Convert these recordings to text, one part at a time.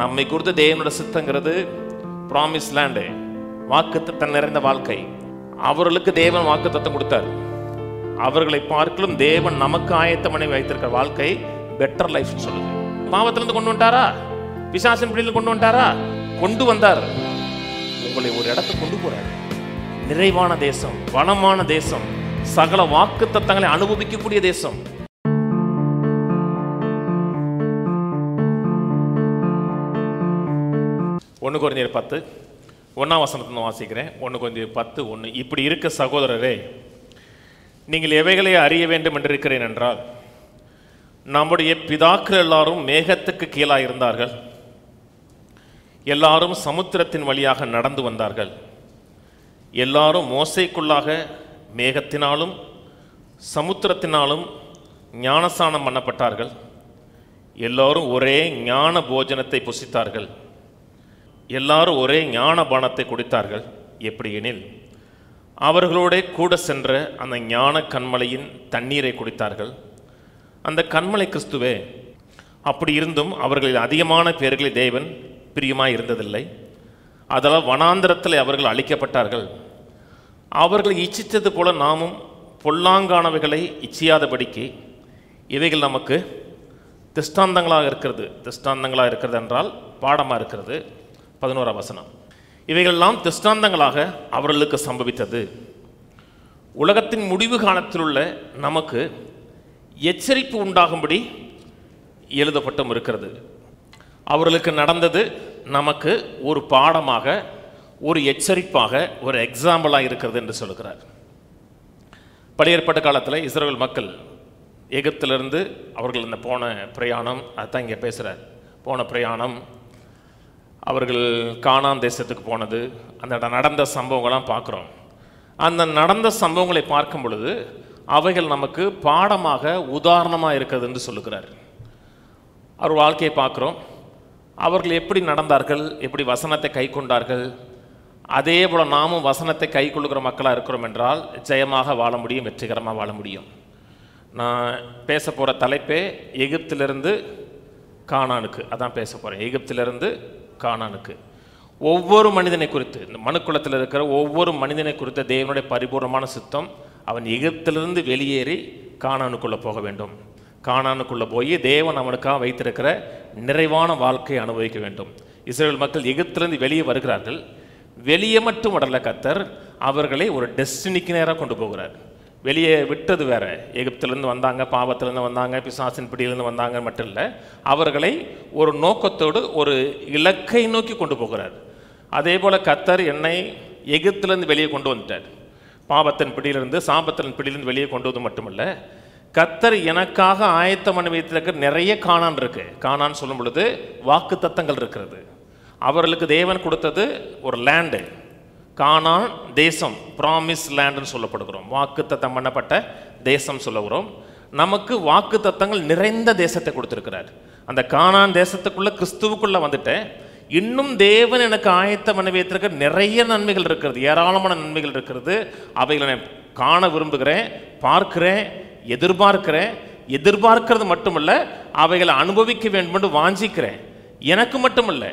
நம்மை குறித்து தேவனோட சித்தங்கிறது ப்ராமிஸ் லேண்டு, வாக்குத்தத்தம் நிறைந்த வாழ்க்கை. அவர்களுக்கு தேவன் வாக்குத்தத்தம் கொடுத்தார். அவர்களை பார்க்கலும் தேவன் நமக்கு ஆயத்தம் பண்ணி வைத்திருக்கிற வாழ்க்கை பெட்டர் லைஃப்னு சொல்லுது. பாவத்திலிருந்து கொண்டு வந்துட்டாரா? பிசாசின் பிடியில் கொண்டு வந்துட்டாரா? கொண்டு வந்தார். உங்களை ஒரு இடத்துக்கு கொண்டு போறார். நிறைவான தேசம், வளமான தேசம், சகல வாக்குத்தத்தங்களை அனுபவிக்கக்கூடிய தேசம். ஒன்று கொரிந்தியர் 10 ஒன்றாம் வசனத்தை வாசிக்கிறேன். 1 கொரிந்தியர் 10:1 இப்படி இருக்க சகோதரரே, நீங்கள் எவைகளை அறிய வேண்டும் என்று இருக்கிறேன் என்றால், நம்முடைய பிதாக்கள் எல்லாரும் மேகத்துக்கு கீழாக இருந்தார்கள், எல்லாரும் சமுத்திரத்தின் வழியாக நடந்து வந்தார்கள், எல்லாரும் மோசைக்குள்ளாக மேகத்தினாலும் சமுத்திரத்தினாலும் ஞானஸ்நானம் பண்ணப்பட்டார்கள், எல்லோரும் ஒரே ஞான போஜனத்தை புசித்தார்கள், எல்லாரும் ஒரே ஞான பானத்தை குடித்தார்கள். எப்படி எனில், அவர்களோட கூட சென்ற அந்த ஞான கண்மலையின் தண்ணீரை குடித்தார்கள். அந்த கண்மலை கிறிஸ்துவே. அப்படி இருந்தும் அவர்களில் அதிகமான பேர்களை தேவன் பிரியமாக இருந்ததில்லை. அதனால் வனாந்திரத்தில் அவர்கள் அழிக்கப்பட்டார்கள். அவர்கள் இச்சித்தது போல நாமும் பொல்லாங்கானவைகளை இச்சியாதபடிக்கு இவைகள் நமக்கு திஷ்டாந்தங்களாக இருக்கிறது என்றால் பாடமாக இருக்கிறது. 11ஆம் வசனம் இவைகளெல்லாம் திஷ்டாந்தங்களாக அவர்களுக்கு சம்பவித்தது, உலகத்தின் முடிவு காலத்தில் உள்ள நமக்கு எச்சரிப்பு உண்டாகும்படி எழுதப்பட்டும் இருக்கிறது. அவர்களுக்கு நடந்தது நமக்கு ஒரு பாடமாக, ஒரு எச்சரிப்பாக, ஒரு எக்ஸாம்பிளாக இருக்கிறது என்று சொல்கிறார். பழைய ஏற்பாட்டு காலத்தில் இஸ்ரவேல் மக்கள் எகிப்திலிருந்து அவர்கள் இந்த போன பிரயாணம், அதுதான் இங்கே பேசுகிறார். போன பிரயாணம், அவர்கள் கானான் தேசத்துக்கு போனது, அந்த நடந்த சம்பவங்கள்லாம் பார்க்குறோம். அந்த நடந்த சம்பவங்களை பார்க்கும் பொழுது அவைகள் நமக்கு பாடமாக, உதாரணமாக இருக்கிறது என்று சொல்லுகிறார். அவர் வாழ்க்கையை பார்க்குறோம். அவர்கள் எப்படி நடந்தார்கள், எப்படி வசனத்தை கை கொண்டார்கள். அதே போல் நாமும் வசனத்தை கை கொள்ளுகிற மக்களாக இருக்கிறோம் என்றால் ஜெயமாக வாழ முடியும், வெற்றிகரமாக வாழ முடியும். நான் பேச போகிற தலைப்பே எகிப்திலிருந்து கானானுக்கு. அதான் பேச போகிறேன், எகிப்திலிருந்து கானானுக்கு. ஒவ்வொரு மனிதனை குறித்து, இந்த மனுக்குலத்தில் இருக்கிற ஒவ்வொரு மனிதனை குறித்த தேவனுடைய பரிபூர்ணமான சித்தம், அவன் எகிப்திலிருந்து வெளியேறி கானானுக்குள்ளே போக வேண்டும். கானானுக்குள்ளே போய் தேவன் அவனுக்காக வைத்திருக்கிற நிறைவான வாழ்க்கையை அனுபவிக்க வேண்டும். இஸ்ரவேல் மக்கள் எகிப்திலிருந்து வெளியே வருகிறார்கள். வெளியே மட்டும் வரல, கர்த்தர் அவர்களை ஒரு டெஸ்டினிக்கு நேராக கொண்டு போகிறார். வெளியே விட்டது வேற, எகிப்திலிருந்து வந்தாங்க, பாவத்திலேருந்து வந்தாங்க, பிசாசின் பிடியிலேருந்து வந்தாங்க மட்டும் இல்லை, அவர்களை ஒரு நோக்கத்தோடு, ஒரு இலக்கை நோக்கி கொண்டு போகிறார். அதே போல் கர்த்தர் என்னை எகிப்திலிருந்து வெளியே கொண்டு வந்துட்டார். பாவத்தின் பிடியிலிருந்து, சாபத்தின் பிடியிலிருந்து வெளியே கொண்டு வந்து மட்டுமல்ல, கர்த்தர் எனக்காக ஆயத்தம் பண்ணி வைத்திருக்கிற நிறைய காணான் இருக்குது. காணான்னு சொல்லும் பொழுது வாக்கு தத்தங்கள் இருக்கிறது. அவர்களுக்கு தேவன் கொடுத்தது ஒரு லேண்டு, கானான் தேசம், ப்ராமிஸ் லேண்டுன்னு சொல்லப்படுகிறோம். வாக்குத்தத்தம் பண்ணப்பட்ட தேசம் சொல்லுகிறோம். நமக்கு வாக்குத்தத்தங்கள் நிறைந்த தேசத்தை கொடுத்துருக்கிறார். அந்த கானான் தேசத்துக்குள்ளே, கிறிஸ்துவுக்குள்ளே வந்துட்டேன். இன்னும் தேவன் எனக்கு ஆயத்தம் பண்ணி வைத்திருக்கிற நிறைய நன்மைகள் இருக்கிறது, ஏராளமான நன்மைகள் இருக்கிறது. அவைகளை நான் காண விரும்புகிறேன், பார்க்கிறேன், எதிர்பார்க்கிறேன். எதிர்பார்க்கிறது மட்டுமல்ல, அவைகளை அனுபவிக்க வேண்டும் வாஞ்சிக்கிறேன். எனக்கு மட்டுமல்ல,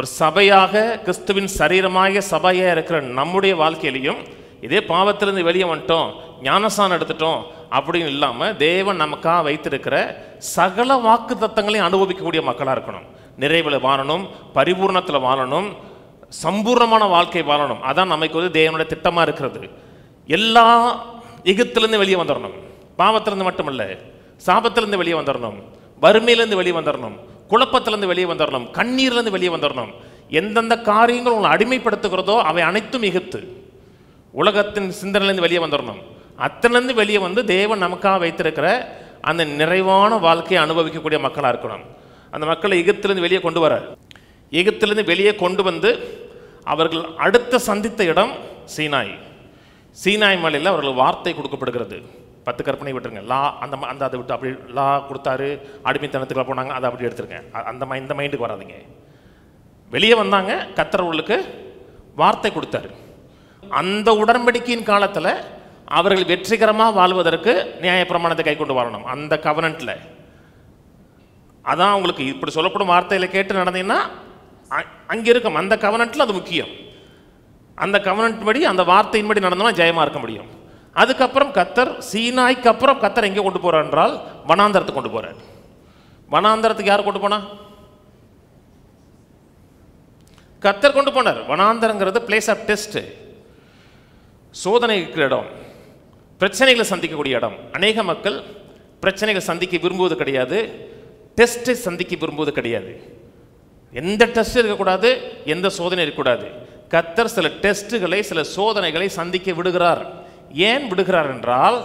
ஒரு சபையாக, கிறிஸ்துவின் சரீரமாக சபையாக இருக்கிற நம்முடைய வாழ்க்கையிலையும் இதே பாவத்திலிருந்து வெளியே வந்துட்டோம், ஞானஸ்நானம் எடுத்துட்டோம் அப்படின்னு இல்லாமல் தேவன் நமக்காக வைத்திருக்கிற சகல வாக்கு தத்தங்களையும் அனுபவிக்கக்கூடிய மக்களாக இருக்கணும். நிறைவில் வாழணும், பரிபூர்ணத்தில் வாழணும், சம்பூர்ணமான வாழ்க்கை வாழணும். அதான் நமக்கு வந்து தேவனுடைய திட்டமாக இருக்கிறது. எல்லா எகிப்திலிருந்து வெளியே வந்துடணும், பாவத்திலிருந்து மட்டுமல்ல, சாபத்திலிருந்து வெளியே வந்துடணும், வறுமையிலேருந்து வெளியே வந்துடணும், குழப்பத்திலேருந்து வெளியே வந்துடணும், கண்ணீர்லேருந்து வெளியே வந்துடணும். எந்தெந்த காரியங்கள் உங்களை அடிமைப்படுத்துகிறதோ அவை அனைத்தும் எகிப்து. உலகத்தின் சிந்தனையிலேருந்து வெளியே வந்துடணும். அத்தனைலேருந்து வெளியே வந்து தேவன் நமக்காக வைத்திருக்கிற அந்த நிறைவான வாழ்க்கையை அனுபவிக்கக்கூடிய மக்களாக இருக்கணும். அந்த மக்களை எகிப்திலிருந்து வெளியே கொண்டு வர, எகிப்திலிருந்து வெளியே கொண்டு வந்து அவர்கள் அடுத்த சந்தித்த இடம் சீனாய். சீனாய் மலையில் அவர்கள் வார்த்தை கொடுக்கப்படுகிறது. 10 கற்பனை விட்டுருங்க. லா அந்த அந்த அதை விட்டு அப்படி லா கொடுத்தாரு, அடிமைத்தனத்துக்குள்ள போனாங்க, அதை அப்படி எடுத்துருங்க. அந்த இந்த மைண்டுக்கு வராதிங்க. வெளியே வந்தாங்க, கர்த்தர்களுக்கு வார்த்தை கொடுத்தாரு. அந்த உடன்படிக்கையின் காலத்தில் அவர்கள் வெற்றிகரமாக வாழ்வதற்கு நியாயப்பிரமாணத்தை கை கொண்டு வாழணும். அந்த கவனன்ட்டில் அதான் உங்களுக்கு இப்படி சொல்லப்படும் வார்த்தையில கேட்டு நடந்தீங்கன்னா அங்கே இருக்கும் அந்த கவனத்தில் அது முக்கியம். அந்த கவனத்தின் படி அந்த வார்த்தையின்படி நடந்தோம்னா ஜெயமாக இருக்க முடியும். அதுக்கப்புறம் கத்தர் சீனாய்க்கு அப்புறம் கத்தர் எங்கே கொண்டு போகிறார் என்றால் வனாந்தரத்துக்கு கொண்டு போகிறார். வனாந்தரத்துக்கு யார் கொண்டு போனா? கத்தர் கொண்டு போனார். வனாந்தரங்கிறது பிளேஸ் ஆஃப் டெஸ்ட், சோதனை இருக்கிற இடம், பிரச்சனைகளை சந்திக்கக்கூடிய இடம். அநேக மக்கள் பிரச்சனைகளை சந்திக்க விரும்புவது கிடையாது, டெஸ்ட்டை சந்திக்க விரும்புவது கிடையாது. எந்த டெஸ்ட் இருக்கக்கூடாது, எந்த சோதனை இருக்கக்கூடாது. கத்தர் சில டெஸ்ட்டுகளை சில சோதனைகளை சந்திக்க விடுகிறார். ஏன் விடுகிறார் என்றால்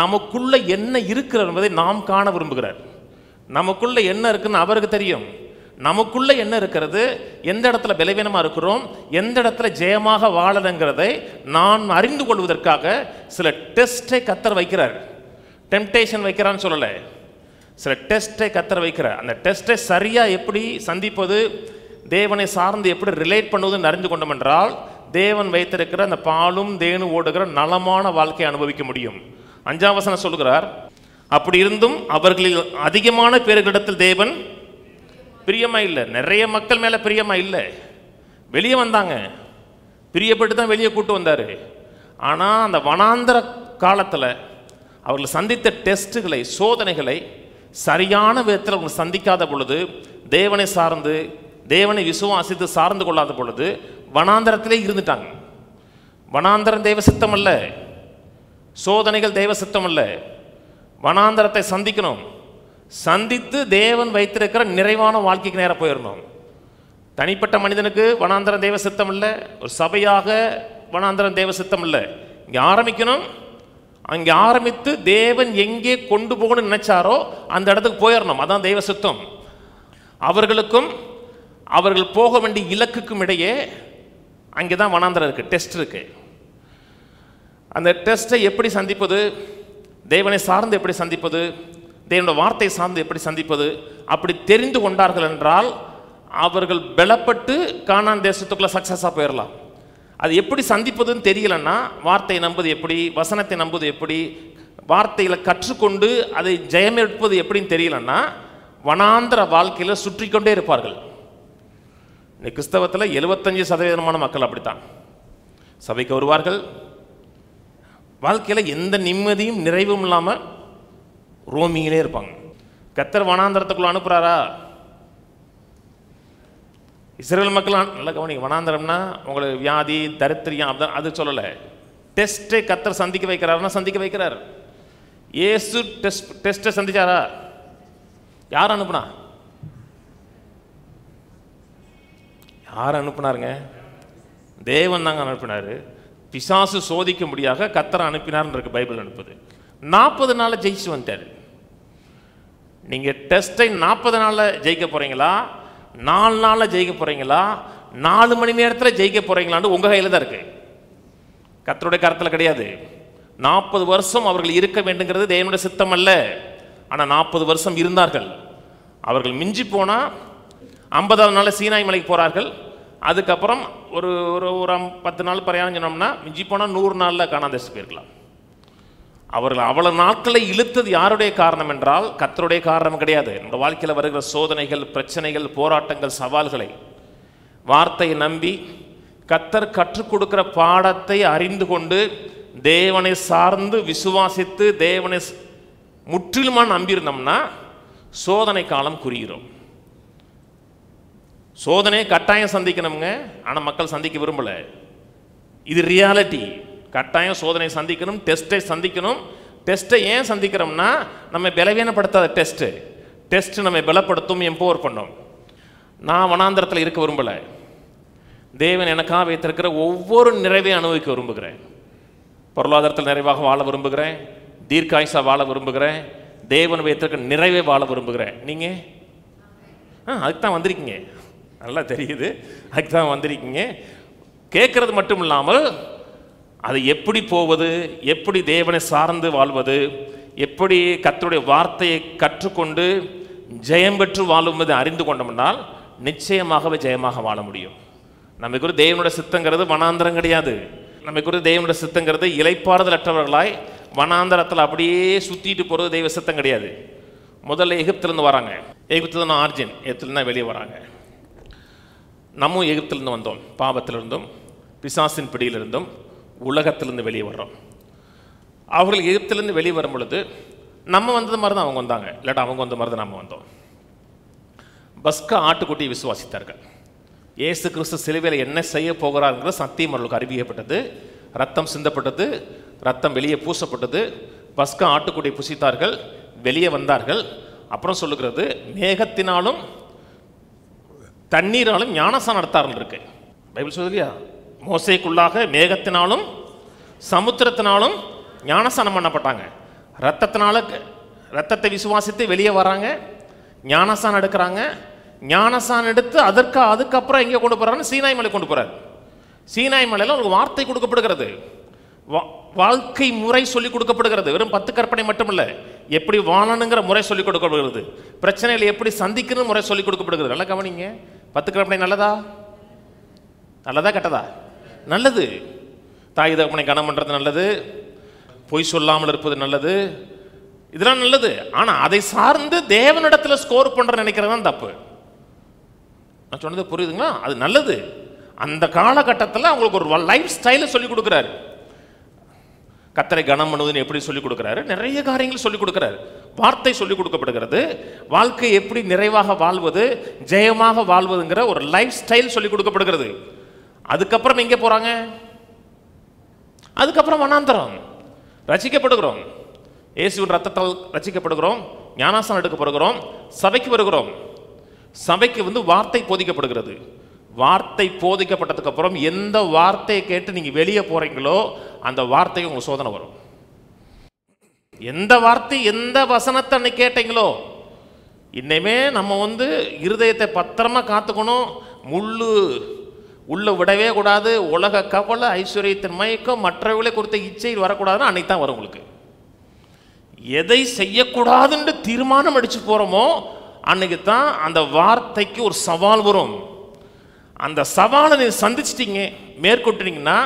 நமக்குள்ளே என்ன இருக்கிறார் என்பதை நாம் காண விரும்புகிறார். நமக்குள்ளே என்ன இருக்குன்னு அவருக்கு தெரியும். நமக்குள்ளே என்ன இருக்கிறது, எந்த இடத்துல பலவீனமாக இருக்கிறோம், எந்த இடத்துல ஜெயமாக வாழணுங்கிறதை நான் அறிந்து கொள்வதற்காக சில டெஸ்ட்டை கத்தர் வைக்கிறார். டெம்டேஷன் வைக்கிறான்னு சொல்லலை, சில டெஸ்ட்டை கத்தர் வைக்கிறார். அந்த டெஸ்ட்டை சரியாக எப்படி சந்திப்பது, தேவனை சார்ந்து எப்படி ரிலேட் பண்ணுவதுன்னு அறிந்து கொண்டோம் என்றால் தேவன் வைத்திருக்கிற அந்த பாலும் தேனு ஓடுகிற நலமான வாழ்க்கையை அனுபவிக்க முடியும். 5ஆம் வசனம் சொல்கிறார், அப்படி இருந்தும் அவர்களில் அதிகமான பேர்களிடத்தில் தேவன் பிரியமா இல்லை. நிறைய மக்கள் மேலே பிரியமா இல்லை, வெளியே வந்தாங்க, பிரியப்பட்டு தான் வெளியே கூட்டு வந்தார். ஆனால் அந்த வனாந்தர காலத்தில் அவர்கள் சந்தித்த டெஸ்ட்டுகளை சோதனைகளை சரியான விதத்தில் அவர்கள் சந்திக்காத பொழுது, தேவனை சார்ந்து தேவனை விசுவாசித்து சார்ந்து கொள்ளாத பொழுது வனாந்தரத்திலே இருந்துட்டாங்க. வனாந்தரம் தெய்வ சித்தம் அல்ல, சோதனைகள் தெய்வ சித்தம் அல்ல. வனாந்தரத்தை சந்திக்கணும், சந்தித்து தேவன் வைத்திருக்கிற நிறைவான வாழ்க்கைக்கு நேராக போயிடணும். தனிப்பட்ட மனிதனுக்கு வனாந்தரம் தெய்வ சித்தம் இல்லை, ஒரு சபையாக வனாந்தரம் தெய்வ சித்தம் இல்லை. இங்கே ஆரம்பிக்கணும், அங்கே ஆரம்பித்து தேவன் எங்கே கொண்டு போகணும்னு நினைச்சாரோ அந்த இடத்துக்கு போயிடணும். அதான் தெய்வ சித்தம். அவர்களுக்கும் அவர்கள் போக வேண்டிய இலக்குக்கும் இடையே அங்கே தான் வனாந்தரம் இருக்குது, டெஸ்ட் இருக்குது. அந்த டெஸ்ட்டை எப்படி சந்திப்பது, தேவனை சார்ந்து எப்படி சந்திப்பது, தேவனுடைய வார்த்தை சார்ந்து எப்படி சந்திப்பது, அப்படி தெரிந்து கொண்டார்கள் என்றால் அவர்கள் பலப்பட்டு கானான் தேசத்துக்குள்ளே சக்ஸஸாக போயிடலாம். அது எப்படி சந்திப்பதுன்னு தெரியலன்னா வார்த்தையை நம்புவது எப்படி, வசனத்தை நம்புவது எப்படி, வார்த்தையில் கற்றுக்கொண்டு அதை ஜெயமெடுப்பது எப்படின்னு தெரியலன்னா வனாந்தர வாழ்க்கையில் சுற்றி கொண்டே இருப்பார்கள். இந்த கிறிஸ்தவத்தில் 75% மக்கள் அப்படித்தான். சபைக்கு வருவார்கள், வாழ்க்கையில் எந்த நிம்மதியும் நிறைவும் இல்லாமல் ரோமிங்கிலே இருப்பாங்க. கத்தர் வனாந்தரத்துக்குள்ள அனுப்புகிறாரா? இஸ்ரேல் மக்கள் நல்லா கவனிங்க, வனாந்தரம்னா உங்களுக்கு வியாதி தரித்திரியம் அப்படிதான் அது சொல்லலை. டெஸ்ட்டை கத்தர் சந்திக்க வைக்கிறாருன்னா சந்திக்க வைக்கிறார். ஏசு டெஸ்ட்டை சந்திச்சாரா? யார் அனுப்புனா? யார் அனுப்புனாருங்க? தேவன் தாங்க அனுப்பினார். பிசாசு சோதிக்க முடியாத கத்தரை அனுப்பினார்னு இருக்கு பைபிள் அனுப்புது. 40 நாளில் ஜெயிச்சு வந்துட்டார். நீங்கள் டெஸ்ட்டை 40 நாளில் ஜெயிக்க போகிறீங்களா, 4 நாளில் ஜெயிக்க போகிறீங்களா, 4 மணி நேரத்தில் ஜெயிக்க போகிறீங்களான்னு உங்கள் கையில் தான் இருக்குது, கத்தருடைய கருத்தில் கிடையாது. 40 வருஷம் அவர்கள் இருக்க வேண்டுங்கிறது தேவனுடைய சித்தம் அல்ல. ஆனால் 40 வருஷம் இருந்தார்கள். அவர்கள் மிஞ்சி போனால் 50ஆவது நாள் சீனாய் மலைக்கு போகிறார்கள். அதுக்கப்புறம் ஒரு ஒரு ஒரு 10 நாள் பிரயாணம் சொன்னோம்னா மிஞ்சி போனால் 100 நாளில் கானான் தேசத்துக்கு போயிருக்கலாம். அவர்கள் அவ்வளோ நாட்களை இழுத்தது யாருடைய காரணம் என்றால் கர்த்தருடைய காரணம் கிடையாது. நம்முடைய வாழ்க்கையில் வருகிற சோதனைகள், பிரச்சனைகள், போராட்டங்கள், சவால்களை வார்த்தையை நம்பி கர்த்தர் கற்றுக் கொடுக்கிற பாடத்தை அறிந்து கொண்டு தேவனை சார்ந்து விசுவாசித்து தேவனை முற்றிலுமாக நம்பியிருந்தோம்னா சோதனை காலம் குறிகிறோம். சோதனையை கட்டாயம் சந்திக்கணுங்க, ஆனால் மக்கள் சந்திக்க விரும்பலை. இது ரியாலிட்டி. கட்டாயம் சோதனை சந்திக்கணும், டெஸ்ட்டை சந்திக்கணும். டெஸ்ட்டை ஏன் சந்திக்கிறோம்னா நம்ம பலவீனப்படுத்தாத டெஸ்ட்டு, டெஸ்ட்டு நம்ம பலப்படுத்தும், எம்பவர் பண்ணோம். நான் வனாந்தரத்தில் இருக்க விரும்பலை, தேவன் எனக்காக வைத்திருக்கிற ஒவ்வொரு நிறைவையும் அனுபவிக்க விரும்புகிறேன். பொருளாதாரத்தில் நிறைவாக வாழ விரும்புகிறேன், தீர்க்காயுசாக வாழ விரும்புகிறேன், தேவன் வைத்திருக்கிற நிறைவே வாழ விரும்புகிறேன். நீங்கள் அதுக்கு தான் வந்திருக்கீங்க, நல்லா தெரியுது, அதுக்கு தான் வந்திருக்கீங்க. கேட்குறது மட்டும் இல்லாமல் அது எப்படி போவது, எப்படி தேவனை சார்ந்து வாழ்வது, எப்படி கர்த்தருடைய வார்த்தையை கற்றுக்கொண்டு ஜெயம் பெற்று வாழும்போது அறிந்து கொண்டோம்னால் நிச்சயமாகவே ஜெயமாக வாழ முடியும். நம்ம குறித்து தேவனுடைய சித்தங்கிறது வனாந்தரம் கிடையாது. நம்ம குறித்து தேவனுடைய சித்தங்கிறது இலைப்பாறுதல் அற்றவர்களாய் வனாந்தரத்தில் அப்படியே சுற்றிட்டு போகிறது தெய்வ சித்தம் கிடையாது. முதல்ல எகிப்திலிருந்து வராங்க, எகிப்தில் நான் ஆர்ஜின், எகிப்தில் தான் வெளியே வராங்க. நம்மும் எகிப்திலிருந்து வந்தோம், பாவத்திலிருந்தும் பிசாசின் பிடியிலிருந்தும் உலகத்திலிருந்து வெளியே வர்றோம். அவர்கள் எகிப்திலிருந்து வெளியே வரும் பொழுது நம்ம வந்தது மாதிரி தான் அவங்க வந்தாங்க, இல்லாட்டா அவங்க வந்த மாதிரி தான் நம்ம வந்தோம். பஸ்கா ஆட்டுக்குட்டியை விசுவாசித்தார்கள். இயேசு கிறிஸ்து சிலுவையில் என்ன செய்ய போகிறாருங்கிற சத்தியம் அவர்களுக்கு அறிவிக்கப்பட்டது. ரத்தம் சிந்தப்பட்டது, ரத்தம் வெளியே பூசப்பட்டது, பஸ்கா ஆட்டுக்குட்டியை புசித்தார்கள், வெளியே வந்தார்கள். அப்புறம் சொல்லுகிறது, மேகத்தினாலும் தண்ணீராலும் ஞானஸ்நானம் நடத்தார்கள் இருக்கு பைபிள் சொல்லுதியா. மோசேக்குள்ளாக மேகத்தினாலும் சமுத்திரத்தினாலும் ஞானஸ்நானம் பண்ணப்பட்டாங்க. ரத்தத்தினால ரத்தத்தை விசுவாசித்து வெளியே வராங்க, ஞானஸ்நானம் எடுக்கிறாங்க. ஞானஸ்நானம் எடுத்து அதுக்கப்புறம் எங்கே கொண்டு போகிறாருன்னு சீனாய் மலை கொண்டு போகிறார். சீனாய் மலையில் அவங்களுக்கு வார்த்தை கொடுக்கப்படுகிறது, வாழ்க்கை முறை சொல்லிக் கொடுக்கப்படுகிறது. வெறும் 10 கற்பனை மட்டும் இல்லை, எப்படி வாழணுங்கிற முறை சொல்லிக் கொடுக்கப்படுகிறது, பிரச்சனைகளை எப்படி சந்திக்கணும் முறை சொல்லிக் கொடுக்கப்படுகிறது. நல்லா கவனிங்க, 10 கற்பனை நல்லதா நல்லதா கெட்டதா? நல்லது. தாய் தகப்பனை கனம் பண்ணுறது நல்லது, பொய் சொல்லாமல் இருப்பது நல்லது, இதெல்லாம் நல்லது. ஆனால் அதை சார்ந்து தேவனிடத்தில் ஸ்கோர் பண்ணுற நினைக்கிறது தான் தப்பு. நான் சொன்னது புரியுதுங்களா? அது நல்லது. அந்த காலகட்டத்தில் அவங்களுக்கு ஒரு லைஃப் ஸ்டைலை சொல்லிக் கொடுக்குறாரு. கத்தரை கனம் பண்ணுவதுன்னு எப்படி சொல்லிக் கொடுக்குறாரு, நிறைய காரியங்கள் சொல்லிக் கொடுக்குறாரு. வார்த்தை சொல்லிக் கொடுக்கப்படுகிறது, வாழ்க்கை எப்படி நிறைவாக வாழ்வது, ஜெயமாக வாழ்வதுங்கிற ஒரு லைஃப் ஸ்டைல் சொல்லிக் கொடுக்கப்படுகிறது. அதுக்கப்புறம் எங்கே போகிறாங்க? அதுக்கப்புறம் வனாந்தரம், ரசிக்கப்படுகிறோம், இயேசுவின் ரத்தத்தால் ரசிக்கப்படுகிறோம், ஞானஸ்நானம் எடுக்கப்படுகிறோம், சபைக்கு வருகிறோம். சபைக்கு வந்து வார்த்தை போதிக்கப்படுகிறது. வார்த்தை போதிக்கப்பட்டதுக்கு அப்புறம் எந்த வார்த்தையை கேட்டு நீங்கள் வெளியே போகிறீங்களோ அந்த வார்த்தைக்கு உங்களுக்கு சோதனை வரும். எந்த வார்த்தை எந்த வசனத்தை அன்னைக்கு கேட்டீங்களோ, இன்னைமே நம்ம வந்து இருதயத்தை பத்திரமா காத்துக்கணும், முள்ளு உள்ளே விடவே கூடாது. உலக கவலை, ஐஸ்வர்யத்தின் மயக்கம், மற்றவர்களை குறித்த இச்சையில் வரக்கூடாதுன்னு அன்னைக்கு தான் வரும் உங்களுக்கு. எதை செய்யக்கூடாதுன்னு தீர்மானம் அடித்து போகிறோமோ அன்னைக்கு தான் அந்த வார்த்தைக்கு ஒரு சவால் வரும். அந்த சவாலை நீங்கள் சந்திச்சிட்டிங்க, மேற்கொட்டுனீங்கன்னா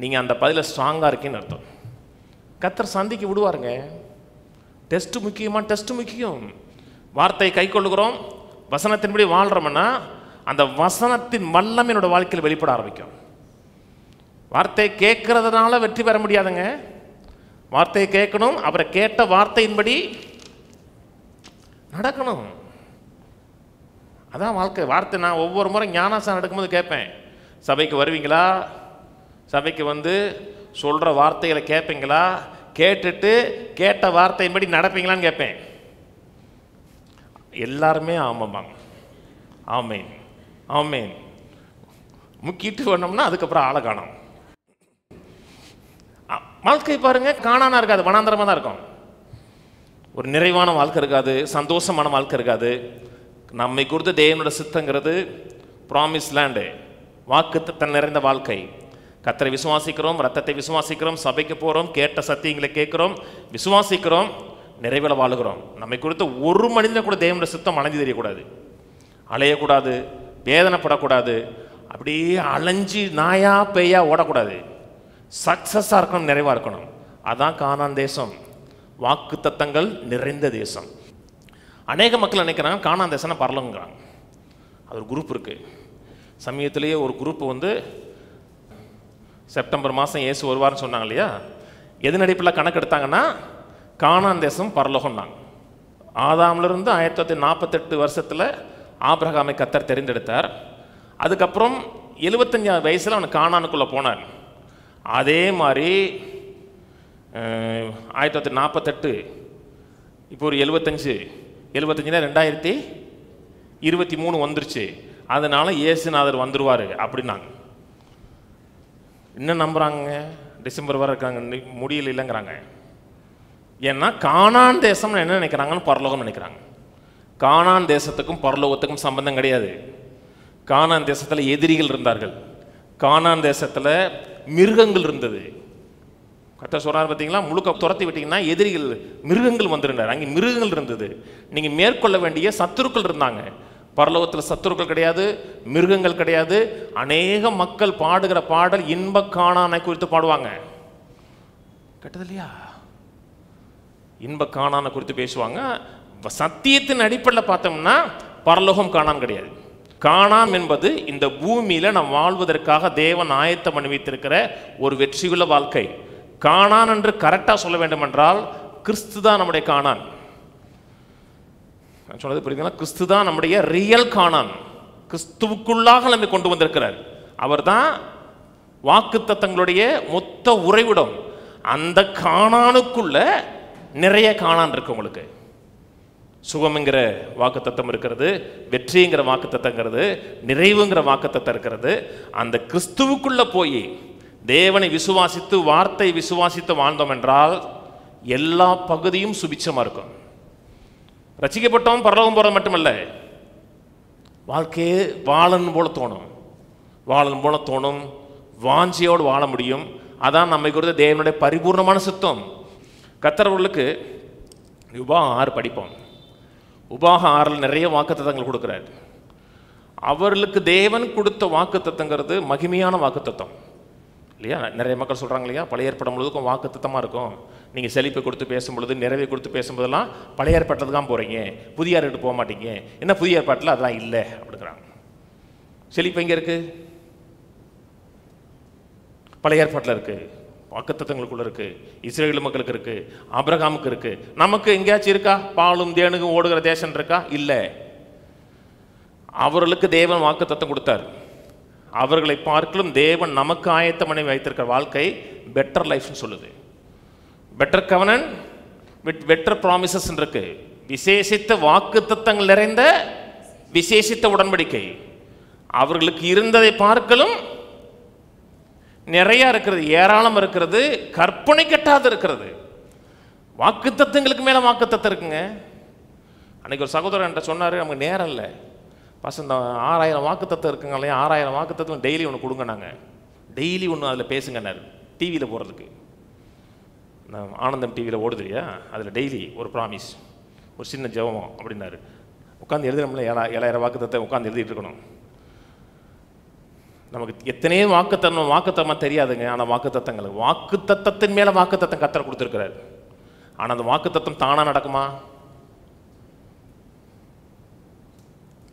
நீங்கள் அந்த பதில ஸ்ட்ராங்காக இருக்கீங்கன்னு அர்த்தம். கத்தர் சந்திக்க விடுவாருங்க. டெஸ்ட்டு முக்கியமாக, டெஸ்ட்டு முக்கியம். வார்த்தையை கை கொள்ளுகிறோம், வசனத்தின்படி வாழ்கிறோம்னா அந்த வசனத்தின் வல்லம் என்னோடய வாழ்க்கையில் வெளிப்பட ஆரம்பிக்கும். வார்த்தையை கேட்கறதுனால வெற்றி பெற முடியாதுங்க. வார்த்தையை கேட்கணும், அப்புறம் கேட்ட வார்த்தையின்படி நடக்கணும். அதான் வாழ்க்கை. வார்த்தை நான் ஒவ்வொரு முறை ஞானஸ்நானம் எடுக்கும்போது கேட்பேன், சபைக்கு வருவீங்களா? சபைக்கு வந்து சொல்கிற வார்த்தைகளை கேட்பீங்களா? கேட்டுட்டு கேட்ட வார்த்தையின்படி நடப்பீங்களான்னு கேட்பேன். எல்லாருமே ஆமாம், ஆமேன் ஆமேன் முக்கிட்டு பண்ணோம்னா அதுக்கப்புறம் ஆளை காணும். வாழ்க்கை பாருங்கள், காணானா இருக்காது, வனாந்தரமாக தான் இருக்கும். ஒரு நிறைவான வாழ்க்கை இருக்காது, சந்தோஷமான வாழ்க்கை இருக்காது. நம்மை குறித்து தேவனோட சித்தங்கிறது ப்ராமிஸ் லேண்டு, வாக்கு தன் நிறைந்த வாழ்க்கை. கத்தரை விசுவாசிக்கிறோம், ரத்தத்தை விசுவாசிக்கிறோம், சபைக்கு போகிறோம், கேட்ட சத்தியங்களை கேட்குறோம், விசுவாசிக்கிறோம், நிறைவேற வாழுகிறோம். நம்மை குறித்து ஒரு மனிதனை கூட தேவனோட சித்தம் அலைஞ்சு தெரியக்கூடாது, அலையக்கூடாது, வேதனைப்படக்கூடாது, அப்படியே அலைஞ்சி நாயா பேயா ஓடக்கூடாது. சக்ஸஸாக இருக்கணும், நிறைவாக இருக்கணும். அதான் கானான் தேசம், வாக்கு தத்தங்கள் நிறைந்த தேசம். அநேக மக்கள் நினைக்கிறாங்க கானான் தேசம்னா பரலோகம்ங்கிறாங்க. அது ஒரு குரூப் இருக்குது. சமயத்திலேயே ஒரு குரூப்பு வந்து செப்டம்பர் மாதம் இயேசு வருவார்னு சொன்னாங்க இல்லையா, எதினடிப்பில் கணக்கு எடுத்தாங்கன்னா கானான் தேசம் பரலோகம்னாங்க. ஆதாமிலிருந்து 1948 வருஷத்தில் ஆபிரகாமை கத்தர் தெரிந்தெடுத்தார். அதுக்கப்புறம் 75 வயசில் அவன் கானானுக்குள்ளே போனார். அதே மாதிரி 1948, இப்போ ஒரு 75னா 2023 வந்துருச்சு. அதனால் இயேசுநாதர் வந்துடுவார் அப்படின்னாங்க. இன்னும் நம்புகிறாங்க, டிசம்பர் வரை இருக்காங்க, முடியல இல்லைங்கிறாங்க. ஏன்னா கானான் தேசம்னு என்ன நினைக்கிறாங்கன்னு பரலோகம் நினைக்கிறாங்க. கானான் தேசத்துக்கும் பரலோகத்துக்கும் சம்பந்தம் கிடையாது. கானான் தேசத்தில் எதிரிகள் இருந்தார்கள், கானான் தேசத்தில் மிருகங்கள் இருந்தது. கரெக்டாக சொல்கிறார் பார்த்தீங்களா, முழுக்க துரத்தி விட்டிங்கன்னா எதிரிகள் மிருகங்கள் வந்துருந்தார். அங்கே மிருகங்கள் இருந்தது, நீங்கள் மேற்கொள்ள வேண்டிய சத்துருக்கள் இருந்தாங்க. பரலோகத்தில் சத்துருக்கள் கிடையாது, மிருகங்கள் கிடையாது. அநேக மக்கள் பாடுகிற பாடல் இன்ப கானானை குறித்து பாடுவாங்க, கேட்டது இல்லையா? இன்ப கானானை குறித்து பேசுவாங்க, சத்தியத்தின் அடிப்படையில் பார்த்தோம்னா பரலோகம் காணாம கிடையாது. காணாம் என்பது இந்த பூமியில நாம் வாழ்வதற்காக தேவன் ஆயத்தம் அனுபவித்திருக்கிற ஒரு வெற்றியுள்ள வாழ்க்கை. காணான் என்று கரெக்டா சொல்ல வேண்டும் என்றால் கிறிஸ்து தான் நம்முடைய காணான். சொன்னது புரியுதுங்களா? கிறிஸ்து தான் நம்முடைய ரியல் காணான். கிறிஸ்துவுக்குள்ளாக நம்மை கொண்டு வந்திருக்கிறார். அவர் தான் வாக்குத்தத்தங்களுடைய மொத்த உறைவிடம். அந்த காணானுக்குள்ள நிறைய காணான் இருக்கு. உங்களுக்கு சுகம்ங்கிற வாக்குத்தத்தம் இருக்கிறது, வெற்றிங்கிற வாக்குத்தத்தங்கிறது, நிறைவுங்கிற வாக்குத்தத்தம் இருக்கிறது. அந்த கிறிஸ்துவுக்குள்ளே போய் தேவனை விசுவாசித்து வார்த்தை விசுவாசித்து வாழ்ந்தோம் என்றால் எல்லா பகுதியும் சுபிச்சமாக இருக்கும். ரசிக்கப்பட்டோம் பரலோகம் போகிறது மட்டுமல்ல, வாழ்க்கையே வாழன் போல தோணும், வாழன் போல தோணும், வாஞ்சியோடு வாழ முடியும். அதான் நம்மை குறித்த தேவனுடைய பரிபூர்ணமான சித்தம். கர்த்தர்களுக்கு உபாக 6 படிப்போம். உபாக 6 நிறைய வாக்குத்தத்தங்கள் கொடுக்குறார். அவர்களுக்கு தேவன் கொடுத்த வாக்குத்தத்தங்கிறது மகிமையான வாக்குத்தத்தம் இல்லையா? நிறைய மக்கள் சொல்கிறாங்க இல்லையா, பழைய ஏற்படும் பொழுதுக்கும் வாக்குத்தத்தமாக இருக்கும். நீங்கள் செழிப்பை கொடுத்து பேசும்பொழுது, நிறைவை கொடுத்து பேசும்போதெல்லாம் பழைய ஏற்பாட்டில் தான் போகிறீங்க, புதிய ஏற்பாட்டுக்கு போக மாட்டீங்க. என்ன புதிய ஏற்பாட்டில் அதெல்லாம் இல்லை அப்படிங்கிறாங்க. செழிப்பு எங்கே இருக்குது? பழைய ஏற்பாட்டில் இருக்குது, வாக்குத்தத்தங்களுக்குள்ளே இருக்குது, இஸ்ரேல் மக்களுக்கு இருக்குது, ஆபிரகாமுக்கு இருக்குது. நமக்கு எங்கேயாச்சும் இருக்கா? பாலும் தேனுக்கும் ஓடுகிற தேசம் இருக்கா? இல்லை. அவர்களுக்கு தேவன் வாக்குத்தத்தம் கொடுத்தார். அவர்களை பார்க்கலும் தேவன் நமக்கு ஆயத்தமனை வைத்திருக்கிற வாழ்க்கை பெட்டர் லைஃப்னு சொல்லுது. Better covenant with better promises இருக்கு. விசேஷித்த வாக்குத்தத்தங்கள் நிறைந்த விசேஷித்த உடன்படிக்கை அவர்களுக்கு இருந்ததை பார்க்கலும் நிறையா இருக்கிறது, ஏராளம் இருக்கிறது, கற்பனை கட்டாத இருக்கிறது. வாக்குத்தத்தங்களுக்கு மேலே வாக்குத்தத்தம் இருக்குங்க. அன்றைக்கி ஒரு சகோதரர் என்கிட்ட சொன்னார், நமக்கு நேரம் இல்லை பசங்க, இந்த 6000 வாக்குத்தத்தம் இருக்குங்க இல்லையா, 6000 வாக்குத்தத்தம் டெய்லி ஒன்று கொடுங்க, நாங்கள் டெய்லி ஒன்று அதில் பேசுங்கன்னாரு. டிவியில் போகிறதுக்கு நான் ஆனந்தம் டிவியில் ஓடுது இல்லையா, அதில் டெய்லி ஒரு ப்ராமிஸ், ஒரு சின்ன ஜெபம் அப்படின்னாரு. உட்காந்து எழுதணும்ல, 7000 வாக்குத்தத்தை உட்காந்து எழுதிட்டு இருக்கணும். நமக்கு எத்தனையோ வாக்குத்தத்தமாக தெரியாதுங்க. ஆனால் வாக்குத்தத்தங்களுக்கு வாக்குத்தத்தத்தின் மேலே வாக்குத்தத்தம் கர்த்தர் கொடுத்துருக்கிறார். ஆனால் அந்த வாக்குத்தத்தம் தானாக நடக்குமா?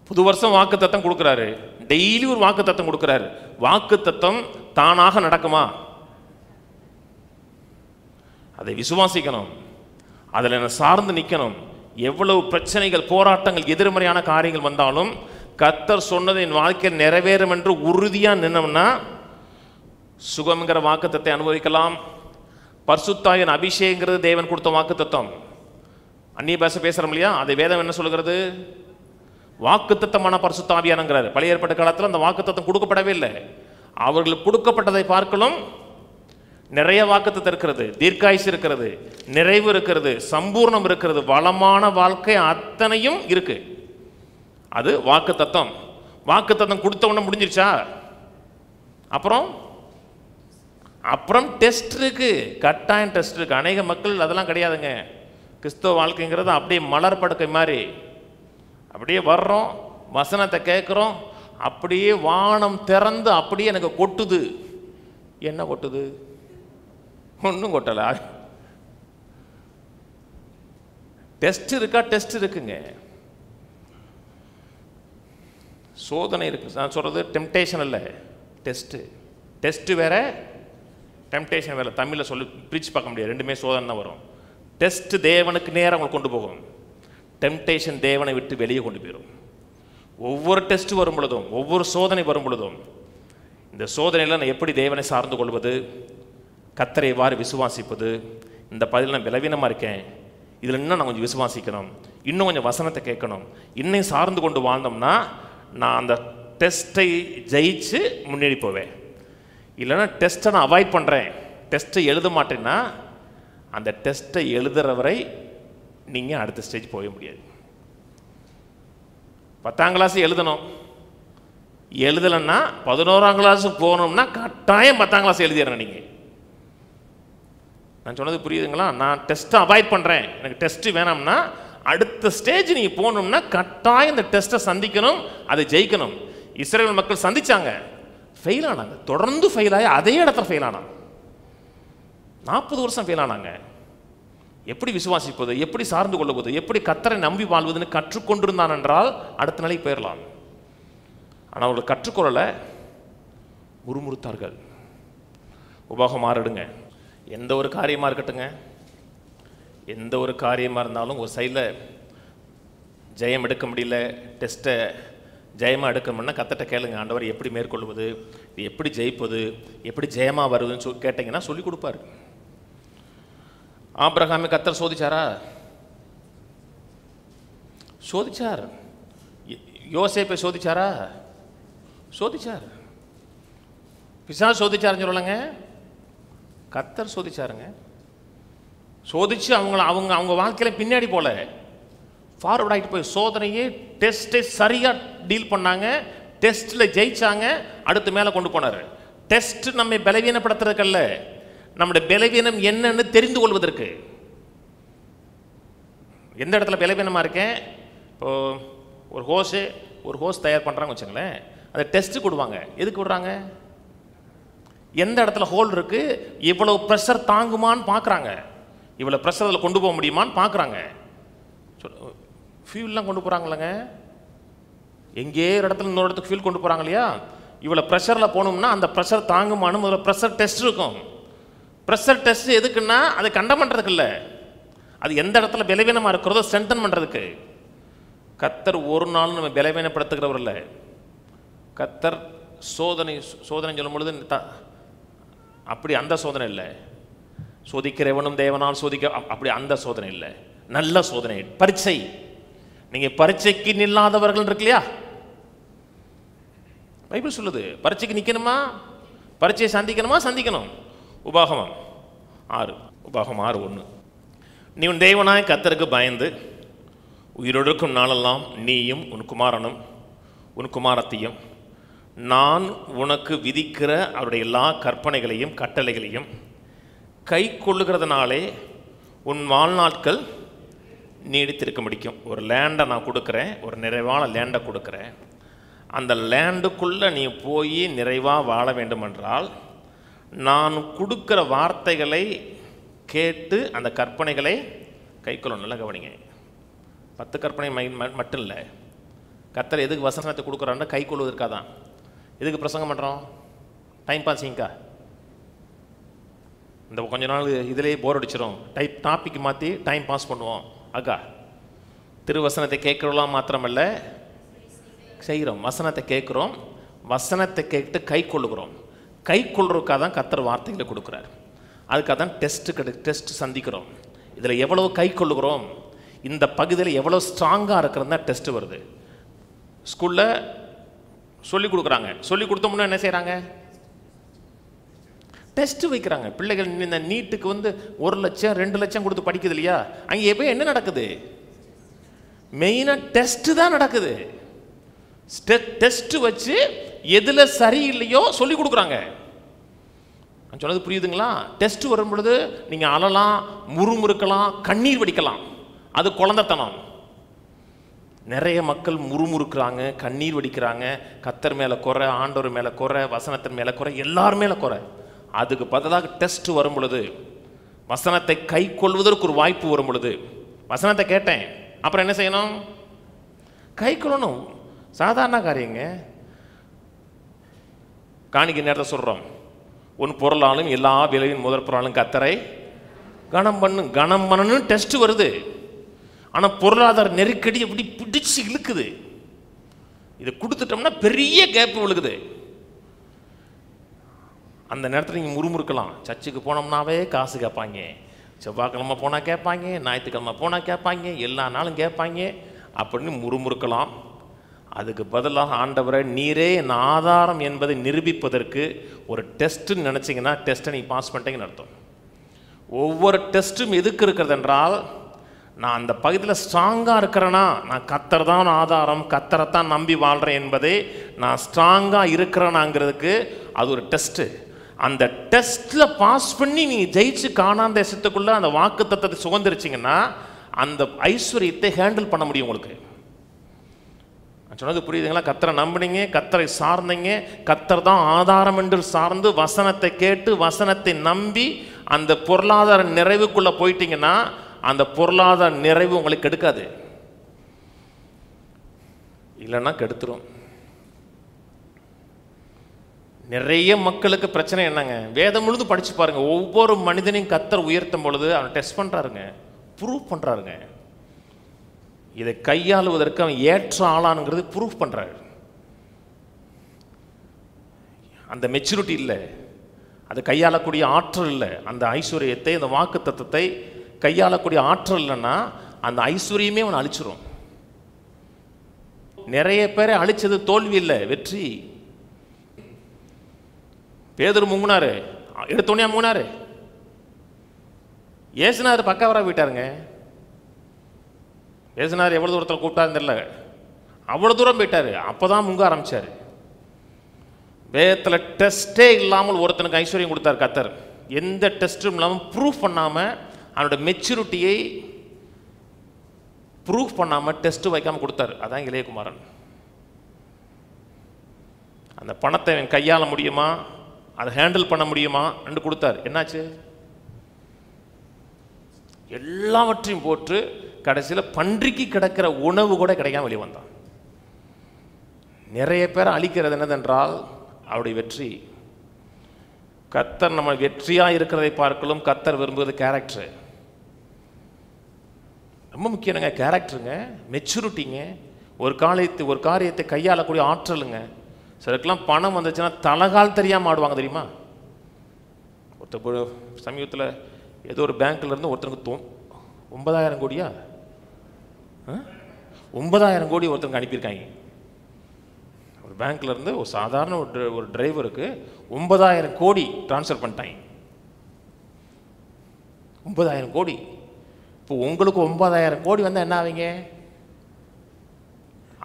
புது வருஷம் வாக்குத்தத்தம் கொடுக்குறாரு, டெய்லி ஒரு வாக்குத்தத்தம் கொடுக்குறாரு. வாக்குத்தத்தம் தானாக நடக்குமா? அதை விசுவாசிக்கணும், அதில் என்ன சார்ந்து நிற்கணும். எவ்வளவு பிரச்சனைகள், போராட்டங்கள், எதிர்மறையான காரியங்கள் வந்தாலும் கர்த்தர் சொன்னது என் வாழ்க்கையில் நிறைவேறும் என்று உறுதியாக நின்னோம்னா சுகம்ங்கிற வாக்குத்தத்தை அனுபவிக்கலாம். பரிசுத்தாவின் அபிஷேகங்கிறது தேவன் கொடுத்த வாக்குத்தத்தம். அந்நிய பாஷை பேசுகிறோம் இல்லையா, அதை வேதம் என்ன சொல்கிறது? வாக்குத்தத்தமான பரிசுத்தாவியானங்கிறார். பழைய ஏற்பட்ட காலத்தில் அந்த வாக்குத்தத்தம் கொடுக்கப்படவே இல்லை. அவர்களுக்கு கொடுக்கப்பட்டதை பார்க்கலும் நிறைய வாக்குத்தத்தம் இருக்கிறது, தீர்க்காயுசு இருக்கிறது, நிறைவு இருக்கிறது, சம்பூர்ணம் இருக்கிறது, வளமான வாழ்க்கை அத்தனையும் இருக்குது. அது வாக்குத்தத்தம். வாக்குத்தத்தம் கொடுத்த உடனே முடிஞ்சிருச்சா? அப்புறம் டெஸ்ட் இருக்கு, கட்டாயம் டெஸ்ட் இருக்கு. அநேக மக்கள் அதெல்லாம் கிடையாதுங்க. கிறிஸ்தவ வாழ்க்கைங்கிறது அப்படியே மலர் படுக்கை மாதிரி, அப்படியே வர்றோம், வசனத்தை கேட்குறோம், அப்படியே வானம் திறந்து அப்படியே எனக்கு கொட்டுது. என்ன கொட்டுது? ஒன்றும் கொட்டலை. டெஸ்ட் இருக்கா? டெஸ்ட் இருக்குங்க, சோதனை இருக்குது. நான் சொல்கிறது டெம்டேஷன் இல்லை, டெஸ்ட்டு. டெஸ்ட்டு வேறு, டெம்டேஷன் வேறு. தமிழில் சொல்லி பிரித்து பார்க்க முடியாது, ரெண்டுமே சோதனை தான் வரும். டெஸ்ட்டு தேவனுக்கு நேரம் அவங்களை கொண்டு போகும், டெம்டேஷன் தேவனை விட்டு வெளியே கொண்டு போயிடும். ஒவ்வொரு டெஸ்ட்டு வரும் பொழுதும், ஒவ்வொரு சோதனை வரும் பொழுதும், இந்த சோதனையில் நான் எப்படி தேவனை சார்ந்து கொள்வது, கர்த்தரை எவ்வாறு விசுவாசிப்பது, இந்த பதில் நான் பலவீனமாக இருக்கேன், இதில் இன்னும் நான் கொஞ்சம் விசுவாசிக்கணும், இன்னும் கொஞ்சம் வசனத்தை கேட்கணும், இன்னும் சார்ந்து கொண்டு வாழ்ந்தோம்னா நான் அந்த டெஸ்ட்டை ஜெயிச்சு முன்னேறி போவேன். இல்லைன்னா டெஸ்ட்டை நான் அவாய்ட் பண்ணுறேன், டெஸ்ட்டை எழுத மாட்டேன்னா அந்த டெஸ்ட்டை எழுதுகிற வரை நீங்கள் அடுத்த ஸ்டேஜ் போக முடியாது. 10ஆம் கிளாஸ் எழுதணும், எழுதலைன்னா 11ஆம் கிளாஸுக்கு போகணும்னா கட்டாயம் 10ஆம் கிளாஸ் எழுதிடுறேன். நீங்கள் நான் சொன்னது புரியுதுங்களா? நான் டெஸ்ட்டை அவாய்ட் பண்ணுறேன், எனக்கு டெஸ்ட்டு வேணாம்னா அடுத்த ஸ்டேஜ் நீங்கள் போகணும்னா கட்டாயம் இந்த டெஸ்ட்டை சந்திக்கணும், அதை ஜெயிக்கணும். இஸ்ரேல் மக்கள் சந்தித்தாங்க, ஃபெயில் ஆனாங்க, தொடர்ந்து ஃபெயில் ஆகி அதே இடத்துல ஃபெயில் ஆனாங்க, 40 வருஷம் ஃபெயில் ஆனாங்க. எப்படி விசுவாசிப்பது, எப்படி சார்ந்து கொள்வது, எப்படி கர்த்தரை நம்பி வாழ்வதுன்னு கற்றுக்கொண்டிருந்தான் என்றால் அடுத்த நாளைக்கு போயிடலாம். ஆனால் அவர்கள் கற்றுக்கொள்ளலை, முறுமுறுத்தார்கள். உபாகம் மாறிடுங்க. எந்த ஒரு காரியமாக இருக்கட்டுங்க, எந்த ஒரு காரியமாக இருந்தாலும் ஒரு சைடில் ஜெயம் எடுக்க முடியல, டெஸ்ட்டை ஜெயமாக எடுக்கணும்னா கத்தட்ட கேளுங்க. ஆண்டவர் எப்படி மேற்கொள்வது, இது எப்படி ஜெயிப்பது, எப்படி ஜெயமாக வருதுன்னு கேட்டிங்கன்னா சொல்லிக் கொடுப்பாரு. ஆபிரகாமை கத்தர் சோதிச்சாரா? சோதிச்சார். யோசேப்பை சோதிச்சாரா? சோதிச்சார். பிசாசு சோதிச்சாருன்னு சொல்லலைங்க, கத்தர் சோதிச்சாருங்க. சோதிச்சு அவங்கள அவங்க அவங்க வாழ்க்கையில் பின்னாடி போல ஃபார்வர்ட் ஆகிட்டு போய் சோதனையே டெஸ்ட்டை சரியாக டீல் பண்ணாங்க. டெஸ்ட்டில் ஜெயித்தாங்க, அடுத்து மேலே கொண்டு போனார். டெஸ்ட் நம்ம பலவீனப்படுத்துறதுக்கல்ல, நம்முடைய பலவீனம் என்னன்னு தெரிந்து கொள்வதற்கு. எந்த இடத்துல பலவீனமாக இருக்கேன், இப்போது ஒரு ஹோஸ் தயார் பண்ணுறாங்க வச்சுங்களேன், அதை டெஸ்ட்டு கொடுவாங்க. எதுக்கு விடுறாங்க? எந்த இடத்துல ஹோல் இருக்குது, இவ்வளோ ப்ரெஷர் தாங்குமான்னு பார்க்குறாங்க, இவ்வளோ ப்ரெஷர் அதில் கொண்டு போக முடியுமான்னு பார்க்குறாங்க. ஃபியூல்லாம் கொண்டு போகிறாங்களேங்க, எங்கே ஒரு இடத்துல இன்னொரு இடத்துக்கு ஃபியூல் கொண்டு போகிறாங்க இல்லையா, இவ்வளோ ப்ரெஷரில் போகணும்னா அந்த ப்ரெஷர் தாங்குமானு முதல்ல ப்ரெஷர் டெஸ்ட் இருக்கும். ப்ரெஷர் டெஸ்ட் எதுக்குன்னா அதை கண்டம் பண்ணுறதுக்கு இல்லை, அது எந்த இடத்துல பலவீனமாக இருக்கிறதோ ஸ்ட்ரென்தன் பண்ணுறதுக்கு. கத்தர் ஒரு நாளும் நம்ம பலவீனப்படுத்துகிறவர் இல்லை. கத்தர் சோதனை சொல்லும் பொழுது அப்படி அந்த சோதனை இல்லை, சோதிக்கிறவனும் தேவனால் சோதிக்க அப்படி அந்த சோதனை இல்லை, நல்ல சோதனை. பரீட்சை, நீங்கள் பரீட்சைக்கு நில்லாதவர்கள் இருக்கு இல்லையா, பைபிள் சொல்லுது. பரீட்சைக்கு நிற்கணுமா, பரீட்சையை சந்திக்கணும். உபாகம் 6:1, நீ உன் தேவனாய் கர்த்தருக்கு பயந்து உயிரோடுக்கும் நாளெல்லாம் நீயும் உன் குமாரனும் உன் குமாரத்தையும் நான் உனக்கு விதிக்கிற அவருடைய எல்லா கற்பனைகளையும் கட்டளைகளையும் கை கொள்ளுகிறதுனாலே உன் வாழ்நாட்கள் நீடித்திருக்க முடியும். ஒரு லேண்டை நான் கொடுக்குறேன், ஒரு நிறைவான லேண்டை கொடுக்குறேன். அந்த லேண்டுக்குள்ளே நீ போய் நிறைவாக வாழ வேண்டுமென்றால் நான் கொடுக்குற வார்த்தைகளை கேட்டு அந்த கற்பனைகளை கை கொள்ளணும். நல்லா கவனிங்க, 10 கற்பனை மட்டும் இல்லை, கர்த்தர் எதுக்கு வசனத்தை கொடுக்குறான்னு கை கொள்வதற்காக தான். எதுக்கு பிரசங்கம் பண்ணுறோம்? டைம் பாஸிங்க்கா? இந்த கொஞ்ச நாள் இதிலேயே போர் அடிச்சிடும், டாபிக் மாற்றி டைம் பாஸ் பண்ணுவோம். அக்கா, திருவசனத்தை கேட்குறோம் மாத்திரமல்ல செய்கிறோம், வசனத்தை கேட்குறோம், வசனத்தை கேட்டு கை கொள்ளுகிறோம். கை கொள்றதுக்காக தான் கர்த்தர் வார்த்தைகளை கொடுக்குறாரு. அதுக்காக தான் டெஸ்ட் சந்திக்கிறோம். இதில் எவ்வளோ கை கொள்ளுகிறோம், இந்த பகுதியில் எவ்வளோ ஸ்ட்ராங்காக இருக்கிறது தான் டெஸ்ட்டு வருது. ஸ்கூலில் சொல்லிக் கொடுக்குறாங்க, சொல்லிக் கொடுத்தோம்னா என்ன செய்கிறாங்க? டெஸ்ட்டு வைக்கிறாங்க. பிள்ளைகள் இந்த நீட்டுக்கு 1 லட்சம் 2 லட்சம் கொடுத்து படிக்குது இல்லையா, அங்கே எப்போ என்ன நடக்குது? மெயினாக டெஸ்ட்டு தான் நடக்குது. டெஸ்ட்டு வச்சு எதில் சரியில்லையோ சொல்லி கொடுக்குறாங்க. நான் சொன்னது புரியுதுங்களா? டெஸ்ட்டு வரும் பொழுது நீங்கள் அழலாம், முறுமுறுக்கலாம், கண்ணீர் வடிக்கலாம். அது குழந்தைத்தனம். நிறைய மக்கள் முறுமுறுக்கிறாங்க, கண்ணீர் வடிக்கிறாங்க, கத்தர் மேலே குறை, ஆண்டவர் மேலே குறை, வசனத்தின் மேலே குறை, எல்லார் மேலே குறை. அதுக்கு பதிலாக டெஸ்ட்டு வரும் பொழுது வசனத்தை கை கொள்வதற்கு ஒரு வாய்ப்பு வரும் பொழுது, வசனத்தை கேட்டேன் அப்புறம் என்ன செய்யணும்? கை கொள்ளணும். சாதாரண காரியங்க. காணிக்க நேரத்தை சொல்கிறோம், உன் பொருளாலும் எல்லா விளைவின் முதற் பொருளாலும் கத்தரை கனம் பண்ணு டெஸ்ட்டு வருது. ஆனால் பொருளாதார நெருக்கடி எப்படி பிடிச்சி இழுக்குது, இதை கொடுத்துட்டோம்னா பெரிய கேப்பு விழுக்குது. அந்த நேரத்தில் நீங்கள் முறுமுறுக்கலாம். சர்ச்சுக்கு போனோம்னாவே காசு கேட்பாங்க, செவ்வாய்க்கிழமை போனால் கேட்பாங்க, ஞாயிற்றுக்கிழமை போனால் கேட்பாங்க, எல்லா நாளும் கேட்பாங்க அப்படின்னு முறுமுறுக்கலாம். அதுக்கு பதிலாக ஆண்டவரை நீரே என் ஆதாரம் என்பதை நிரூபிப்பதற்கு ஒரு டெஸ்ட்டுன்னு நினச்சிங்கன்னா டெஸ்ட்டை நீங்கள் பாஸ் பண்ணிட்டீங்கன்னு அர்த்தம். ஒவ்வொரு டெஸ்ட்டும் எதுக்கு இருக்கிறது என்றால், நான் அந்த பகுதியில் ஸ்ட்ராங்காக இருக்கிறேன்னா நான் கத்தர் தான் ஆதாரம், கத்தரைத்தான் நம்பி வாழ்கிறேன் என்பதை நான் ஸ்ட்ராங்காக இருக்கிறேனாங்கிறதுக்கு அது ஒரு டெஸ்ட்டு. அந்த டெஸ்ட்டில் பாஸ் பண்ணி நீங்கள் ஜெயிச்சு காணாத தேசத்துக்குள்ளே அந்த வாக்கு தத்தத்தை சுகந்திரிச்சிங்கன்னா அந்த ஐஸ்வர்யத்தை ஹேண்டில் பண்ண முடியும் உங்களுக்கு. நான் சொன்னது புரியுதுங்களா? கத்தரை நம்பினீங்க, கத்தரை சார்ந்தீங்க, கத்தர் தான் ஆதாரம் என்று சார்ந்து வசனத்தை கேட்டு வசனத்தை நம்பி அந்த பொருளாதார நிறைவுக்குள்ளே போயிட்டீங்கன்னா அந்த பொருளாதார நிறைவு உங்களுக்கு கெடுக்காது, இல்லைன்னா கெடுத்துரும். நிறைய மக்களுக்கு பிரச்சனை என்னங்க, வேதம் முழுது படிச்சு பாருங்க, ஒவ்வொரு மனிதனையும் கர்த்தர் உயர்த்தும் பொழுது அவனை டெஸ்ட் பண்றாருங்க, ப்ரூவ் பண்றாருங்க. இதை கையாளுவதற்கு அவன் ஏற்ற ஆளானுங்கிறது ப்ரூவ் பண்றாரு. அந்த மெச்சூரிட்டி இல்லை, அதை கையாளக்கூடிய ஆற்றல் இல்லை. அந்த ஐஸ்வர்யத்தை, அந்த வாக்கு தத்துவத்தை கையாளக்கூடிய ஆற்றல் இல்லைன்னா அந்த ஐஸ்வர்யமே அவன் அழிச்சிடும். நிறைய பேரை அழிச்சது தோல்வி இல்லை, வெற்றி. பேதுரு முங்கினாரு, எடுத்தோன்னே முங்கினாரு. ஏசுநாதர் பக்கா வர போயிட்டாருங்க. ஏசுநாதர் எவ்வளோ தூரத்தில் கூப்பிட்டாருன்னு தெரியல, அவ்வளோ தூரம் போயிட்டாரு. அப்போ தான் முங்க ஆரம்பித்தார். வேதத்தில் டெஸ்ட்டே இல்லாமல் ஒருத்தனுக்கு ஐஸ்வர்யம் கொடுத்தார் கர்த்தர். எந்த டெஸ்ட்டும் இல்லாமல் ப்ரூஃப் பண்ணாமல், அவனோட மெச்சூரிட்டியை ப்ரூஃப் பண்ணாமல், டெஸ்ட்டு வைக்காமல் கொடுத்தார். அதான் இளையகுமாரன். அந்த பணத்தை அவன் கையாள முடியுமா, அதை ஹேண்டில் பண்ண முடியுமா என்று கொடுத்தார். என்னாச்சு? எல்லாவற்றையும் போட்டு கடைசியில் பன்றிக்கு கிடக்கிற உணவு கூட கிடைக்காம வெளியே வந்தான். நிறைய பேரை அழிக்கிறது என்னதென்றால் அவருடைய வெற்றி. கர்த்தர் நம்ம வெற்றியாக இருக்கிறதை பார்க்கலும் கர்த்தர் விரும்புவது கேரக்டரு. ரொம்ப முக்கியங்க கேரக்டருங்க, மெச்சூரிட்டிங்க, ஒரு காரியத்தை கையாளக்கூடிய ஆற்றலுங்க. சிலருக்கெல்லாம் பணம் வந்துச்சுன்னா தலகால் தெரியாமல் ஆடுவாங்க, தெரியுமா? ஒருத்தர் சமீபத்தில் ஏதோ ஒரு பேங்க்லேருந்து ஒருத்தருக்கு 9,000 கோடியா 9,000 கோடி ஒருத்தருக்கு அனுப்பியிருக்காங்க. ஒரு பேங்க்லேருந்து ஒரு சாதாரண ஒரு டிரைவருக்கு 9,000 கோடி ட்ரான்ஸ்ஃபர் பண்ணிட்டாங்க. 9,000 கோடி. இப்போ உங்களுக்கு 9,000 கோடி வந்தால் என்ன ஆவீங்க?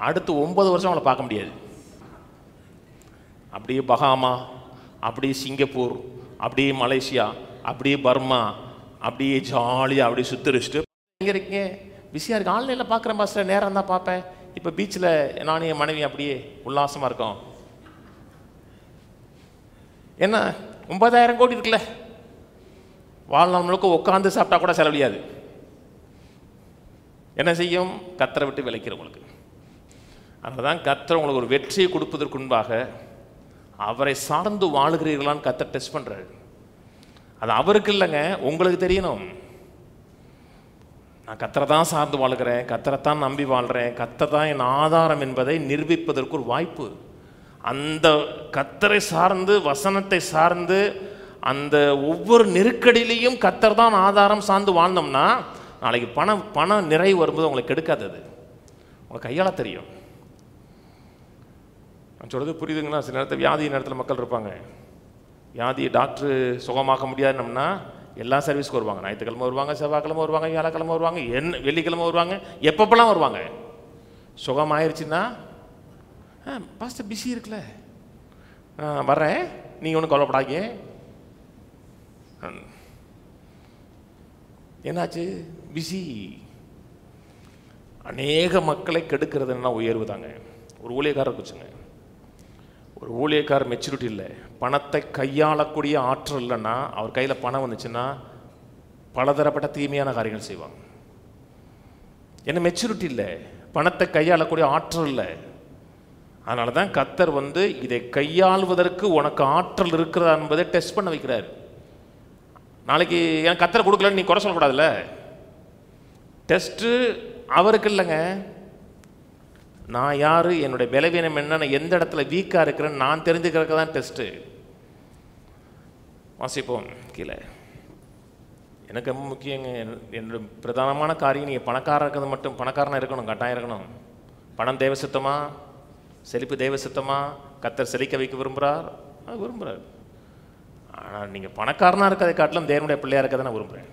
அடுத்து 9 வருஷம் அவங்கள பார்க்க முடியாது. அப்படியே பஹாமா, அப்படியே சிங்கப்பூர், அப்படியே மலேசியா, அப்படியே பர்மா, அப்படியே ஜாலியாக அப்படியே சுத்தரிச்சுட்டு எங்கே இருக்கீங்க? பிஸியாக இருக்கு. ஆன்லைனில் பார்க்குறேன் பாஸ்டர், நேரம் தான் பார்ப்பேன். இப்போ பீச்சில் நானும் என் மனைவி அப்படியே உல்லாசமாக இருக்கோம். என்ன 9,000 கோடி இருக்குல்ல, வாழ்நாள் முழுக்க உட்காந்து சாப்பிட்டா கூட செலவழியாது. என்ன செய்யும்? கத்தரை விட்டு விளக்கிறவங்களுக்கு. அதனால தான் கத்தரை உங்களுக்கு ஒரு வெற்றியை கொடுப்பதற்கு முன்பாக அவரை சார்ந்து வாழுகிறீர்களான்னு கத்தர் டெஸ்ட் பண்ணுறாரு. அது அவருக்கு இல்லைங்க, உங்களுக்கு தெரியணும். நான் கத்தரை தான் சார்ந்து வாழ்கிறேன், கத்தரை தான் நம்பி வாழ்கிறேன், கத்தர் தான் என் ஆதாரம் என்பதை நிரூபிப்பதற்கு ஒரு வாய்ப்பு. அந்த கத்தரை சார்ந்து, வசனத்தை சார்ந்து, அந்த ஒவ்வொரு நெருக்கடியிலையும் கத்தர் தான் ஆதாரம் சார்ந்து வாழ்ந்தோம்னா நாளைக்கு பணம் நிறைவு வரும்போது உங்களுக்கு எடுக்காது. அது உங்கள் கையால் தெரியும். நான் சொல்கிறது புரியுதுங்களா? சில நேரத்தில் வியாதி நேரத்தில் மக்கள் இருப்பாங்க. வியாதி டாக்டரு சுகமாக்க முடியாதுனோம்னா எல்லா சர்வீஸுக்கு வருவாங்க. ஞாயிற்றுக்கிழமை வருவாங்க, செவ்வாய்க்கிழமை வருவாங்க, வியாழக்கிழமை வருவாங்க, வெள்ளிக்கிழமை வருவாங்க, எப்பப்பெல்லாம் வருவாங்க. சுகம் ஆயிடுச்சுன்னா பாஸ்டர் பிஸி இருக்குல்ல, வர்றேன், நீங்கள் ஒன்றும் கவலைப்படாதீங்க. என்னாச்சு? பிஸி. அநேக மக்களை கெடுக்கிறதுனா உயர்வு தாங்க. ஒரு ஊழியக்காரர் இருக்குச்சுங்க, ஒரு ஊழியக்காரர் மெச்சூரிட்டி இல்லை, பணத்தை கையாளக்கூடிய ஆற்றல் இல்லைன்னா, அவர் கையில் பணம் வந்துச்சுன்னா பலதரப்பட்ட தீமையான காரியங்கள் செய்வாங்க. ஏன்னா மெச்சூரிட்டி இல்லை, பணத்தை கையாளக்கூடிய ஆற்றல் இல்லை. அதனால தான் கர்த்தர் வந்து இதை கையாள்வதற்கு உனக்கு ஆற்றல் இருக்கிறதா என்பதை டெஸ்ட் பண்ண வைக்கிறார். நாளைக்கு எனக்கு கத்தரை கொடுக்கலன்னு நீ குறை சொல்லக்கூடாதுல்ல. டெஸ்ட்டு அவருக்கு இல்லைங்க, நான் யார், என்னுடைய பலவீனம் என்ன, நான் எந்த இடத்துல வீக்காக இருக்கிறேன்னு நான் தெரிஞ்சுக்கிறதுக்கு தான் டெஸ்ட்டு. வாசிப்போம் கீழே. எனக்கு ரொம்ப முக்கியங்க, என்னோட பிரதானமான காரியம் நீங்கள் பணக்காரன் இருக்கிறது மட்டும், பணக்காரனாக இருக்கணும், கட்டாயம் இருக்கணும். பணம் தெய்வ சித்தமா, செழிப்பு தெய்வ சித்தமா, கத்தர் செழிக்க வைக்க விரும்புகிறார், அது விரும்புகிறார். ஆனால் நீங்கள் பணக்காரனாக இருக்கிறதை காட்டிலும் தேவனுடைய பிள்ளையாக இருக்கிறத நான் விரும்புகிறேன்.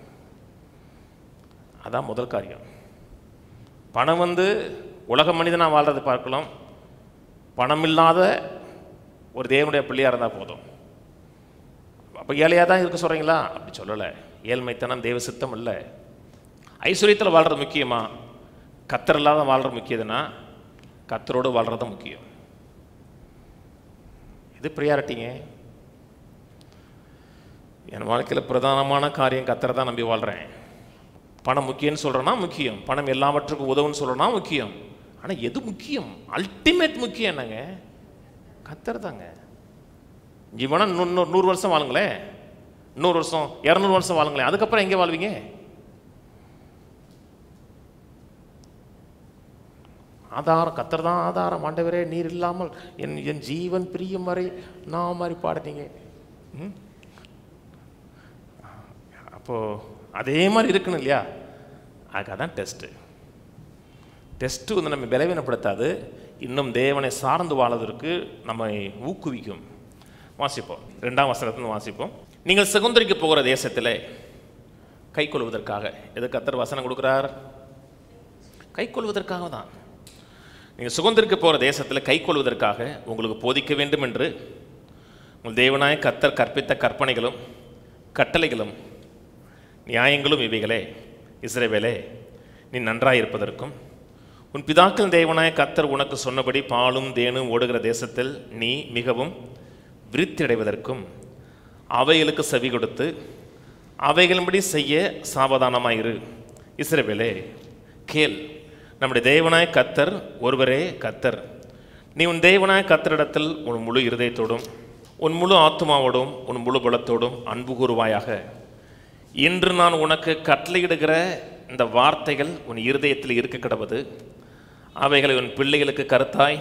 அதான் முதல் காரியம். பணம் வந்து உலக மனிதனாக வாழ்கிறத பார்க்கலாம், பணம் இல்லாத ஒரு தேவனுடைய பிள்ளையாக இருந்தால் போதும். அப்போ ஏழையாக தான் இருக்க சொல்கிறீங்களா? அப்படி சொல்லலை. ஏழ்மைத்தனம் தேவ சித்தம் இல்லை. ஐஸ்வர்யத்தில் வாழ்கிறது முக்கியமாக கத்தர் இல்லாத வாழ்கிற முக்கியதுன்னா கத்தரோடு வாழ்கிறது முக்கியம். இது ப்ரியாரிட்டிங்க. என் வாழ்க்கையில் பிரதானமான காரியம் கத்தரை தான் நம்பி வாழ்கிறேன். பணம் முக்கியம்னு சொல்கிறனா முக்கியம், பணம் எல்லாவற்றுக்கும் உதவுன்னு சொல்கிறனா முக்கியம். ஆனால் எது முக்கியம்? அல்டிமேட் முக்கியம் என்னங்க? கர்த்தர் தாங்க. இவனா 100 வருஷம் வாழுங்களேன், 100 வருஷம் 200 வருஷம் வாழுங்களேன், அதுக்கப்புறம் எங்கே வாழ்வீங்க? ஆதாரம் கர்த்தர் தான் ஆதாரம். ஆண்டவரே நீர் இல்லாமல் என் ஜீவன் பிரியும் வரை நான் மாதிரி பாடுறீங்க. அப்போது அதே மாதிரி இருக்கணும் இல்லையா? அதுக்காக தான் டெஸ்ட்டு. டெஸ்ட்டு வந்து நம்ம பலவீனப்படுத்தாது, இன்னும் தேவனை சார்ந்து வாழறதுக்கு நம்மை ஊக்குவிக்கும். வாசிப்போம் 2ஆம் வசனத்தை வாசிப்போம். நீங்கள் சுதந்திரிக்க போகிற தேசத்தில் கை கொள்வதற்காக. எது கர்த்தர் வசனம் கொடுக்குறார்? கை கொள்வதற்காக தான். நீங்கள் சுதந்திரிக்க போகிற தேசத்தில் கை கொள்வதற்காக உங்களுக்கு போதிக்க வேண்டும் என்று உங்கள் தேவனாய கர்த்தர் கற்பித்த கற்பனைகளும் கட்டளைகளும் நியாயங்களும் இவைகளே. இஸ்ரவேலே, நீ நன்றாயிருப்பதற்கும் உன் பிதாக்கள் தேவனாய கர்த்தர் உனக்கு சொன்னபடி பாலும் தேனும் ஓடுகிற தேசத்தில் நீ மிகவும் விருத்தி அடைவதற்கும் அவைகளுக்கு செவி கொடுத்து அவைகளின்படி செய்ய சாவதானமாயிரு. இஸ்ரவேலே, கேள், நம்முடைய தேவனாய கர்த்தர் ஒருவரே கர்த்தர். நீ உன் தேவனாய கர்த்தரிடத்தில் உன் முழு இருதயத்தோடும் உன் முழு ஆத்மாவோடும் உன் முழு பலத்தோடும் அன்பு கூறுவாயாக. இன்று நான் உனக்கு கட்டளையிடுகிற இந்த வார்த்தைகள் உன் இருதயத்தில் இருக்க கிடப்பது. அவைகளை உன் பிள்ளைகளுக்கு கருத்தாய்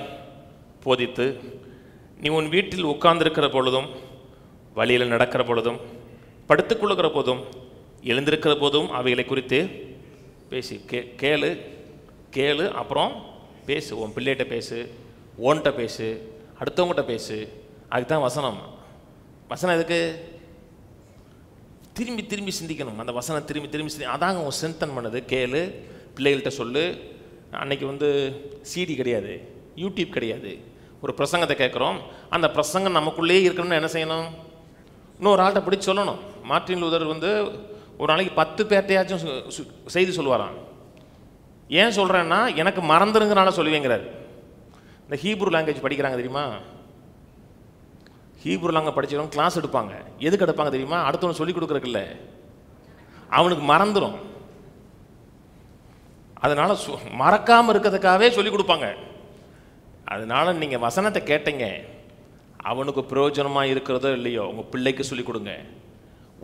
போதித்து நீ உன் வீட்டில் உட்கார்ந்திருக்கிற பொழுதும் வழியில் நடக்கிற பொழுதும் படுத்துக்கொள்ளுகிற போதும் எழுந்திருக்கிற போதும் அவைகளை குறித்து பேசி. கேளு அப்புறம் பேசு. உன் பிள்ளைகிட்ட பேசு, ஓன்கிட்ட பேசு, அடுத்தவங்ககிட்ட பேசு. அதுதான் வசனம். வசனம் எதுக்கு? திரும்பி திரும்பி சிந்திக்கணும். அந்த வசனம் திரும்பி திரும்பி சிந்தி அதாங்க உன் சிந்தன் பண்ணுது. கேளு, பிள்ளைகள்கிட்ட சொல்லு. அன்றைக்கி வந்து சிடி கிடையாது, யூடியூப் கிடையாது. ஒரு பிரசங்கத்தை கேட்குறோம், அந்த பிரசங்கம் நமக்குள்ளேயே இருக்கணும்னு என்ன செய்யணும்? இன்னொரு ஆள்கிட்ட பிடிச்சி சொல்லணும். மார்ட்டின் லூதர் வந்து ஒரு நாளைக்கு 10 பேர்ட்டையாச்சும் செய்தி சொல்லுவாராம். ஏன் சொல்கிறேன்னா எனக்கு மறந்துருங்கிறனால சொல்லுவேங்கிறார். இந்த ஹீப்ரு லாங்குவேஜ் படிக்கிறாங்க தெரியுமா? ஹீப்ரு லாங்குவேஜ் படித்தவங்க கிளாஸ் எடுப்பாங்க. எதுக்கு எடுப்பாங்க தெரியுமா? அடுத்தவனு சொல்லிக் கொடுக்குறக்கில்ல, அவனுக்கு மறந்துடும். அதனால் மறக்காமல் இருக்கிறதுக்காகவே சொல்லிக் கொடுப்பாங்க. அதனால் நீங்கள் வசனத்தை கேட்டீங்க, அவனுக்கு பிரயோஜனமாக இருக்கிறதோ இல்லையோ உங்கள் பிள்ளைக்கு சொல்லிக் கொடுங்க.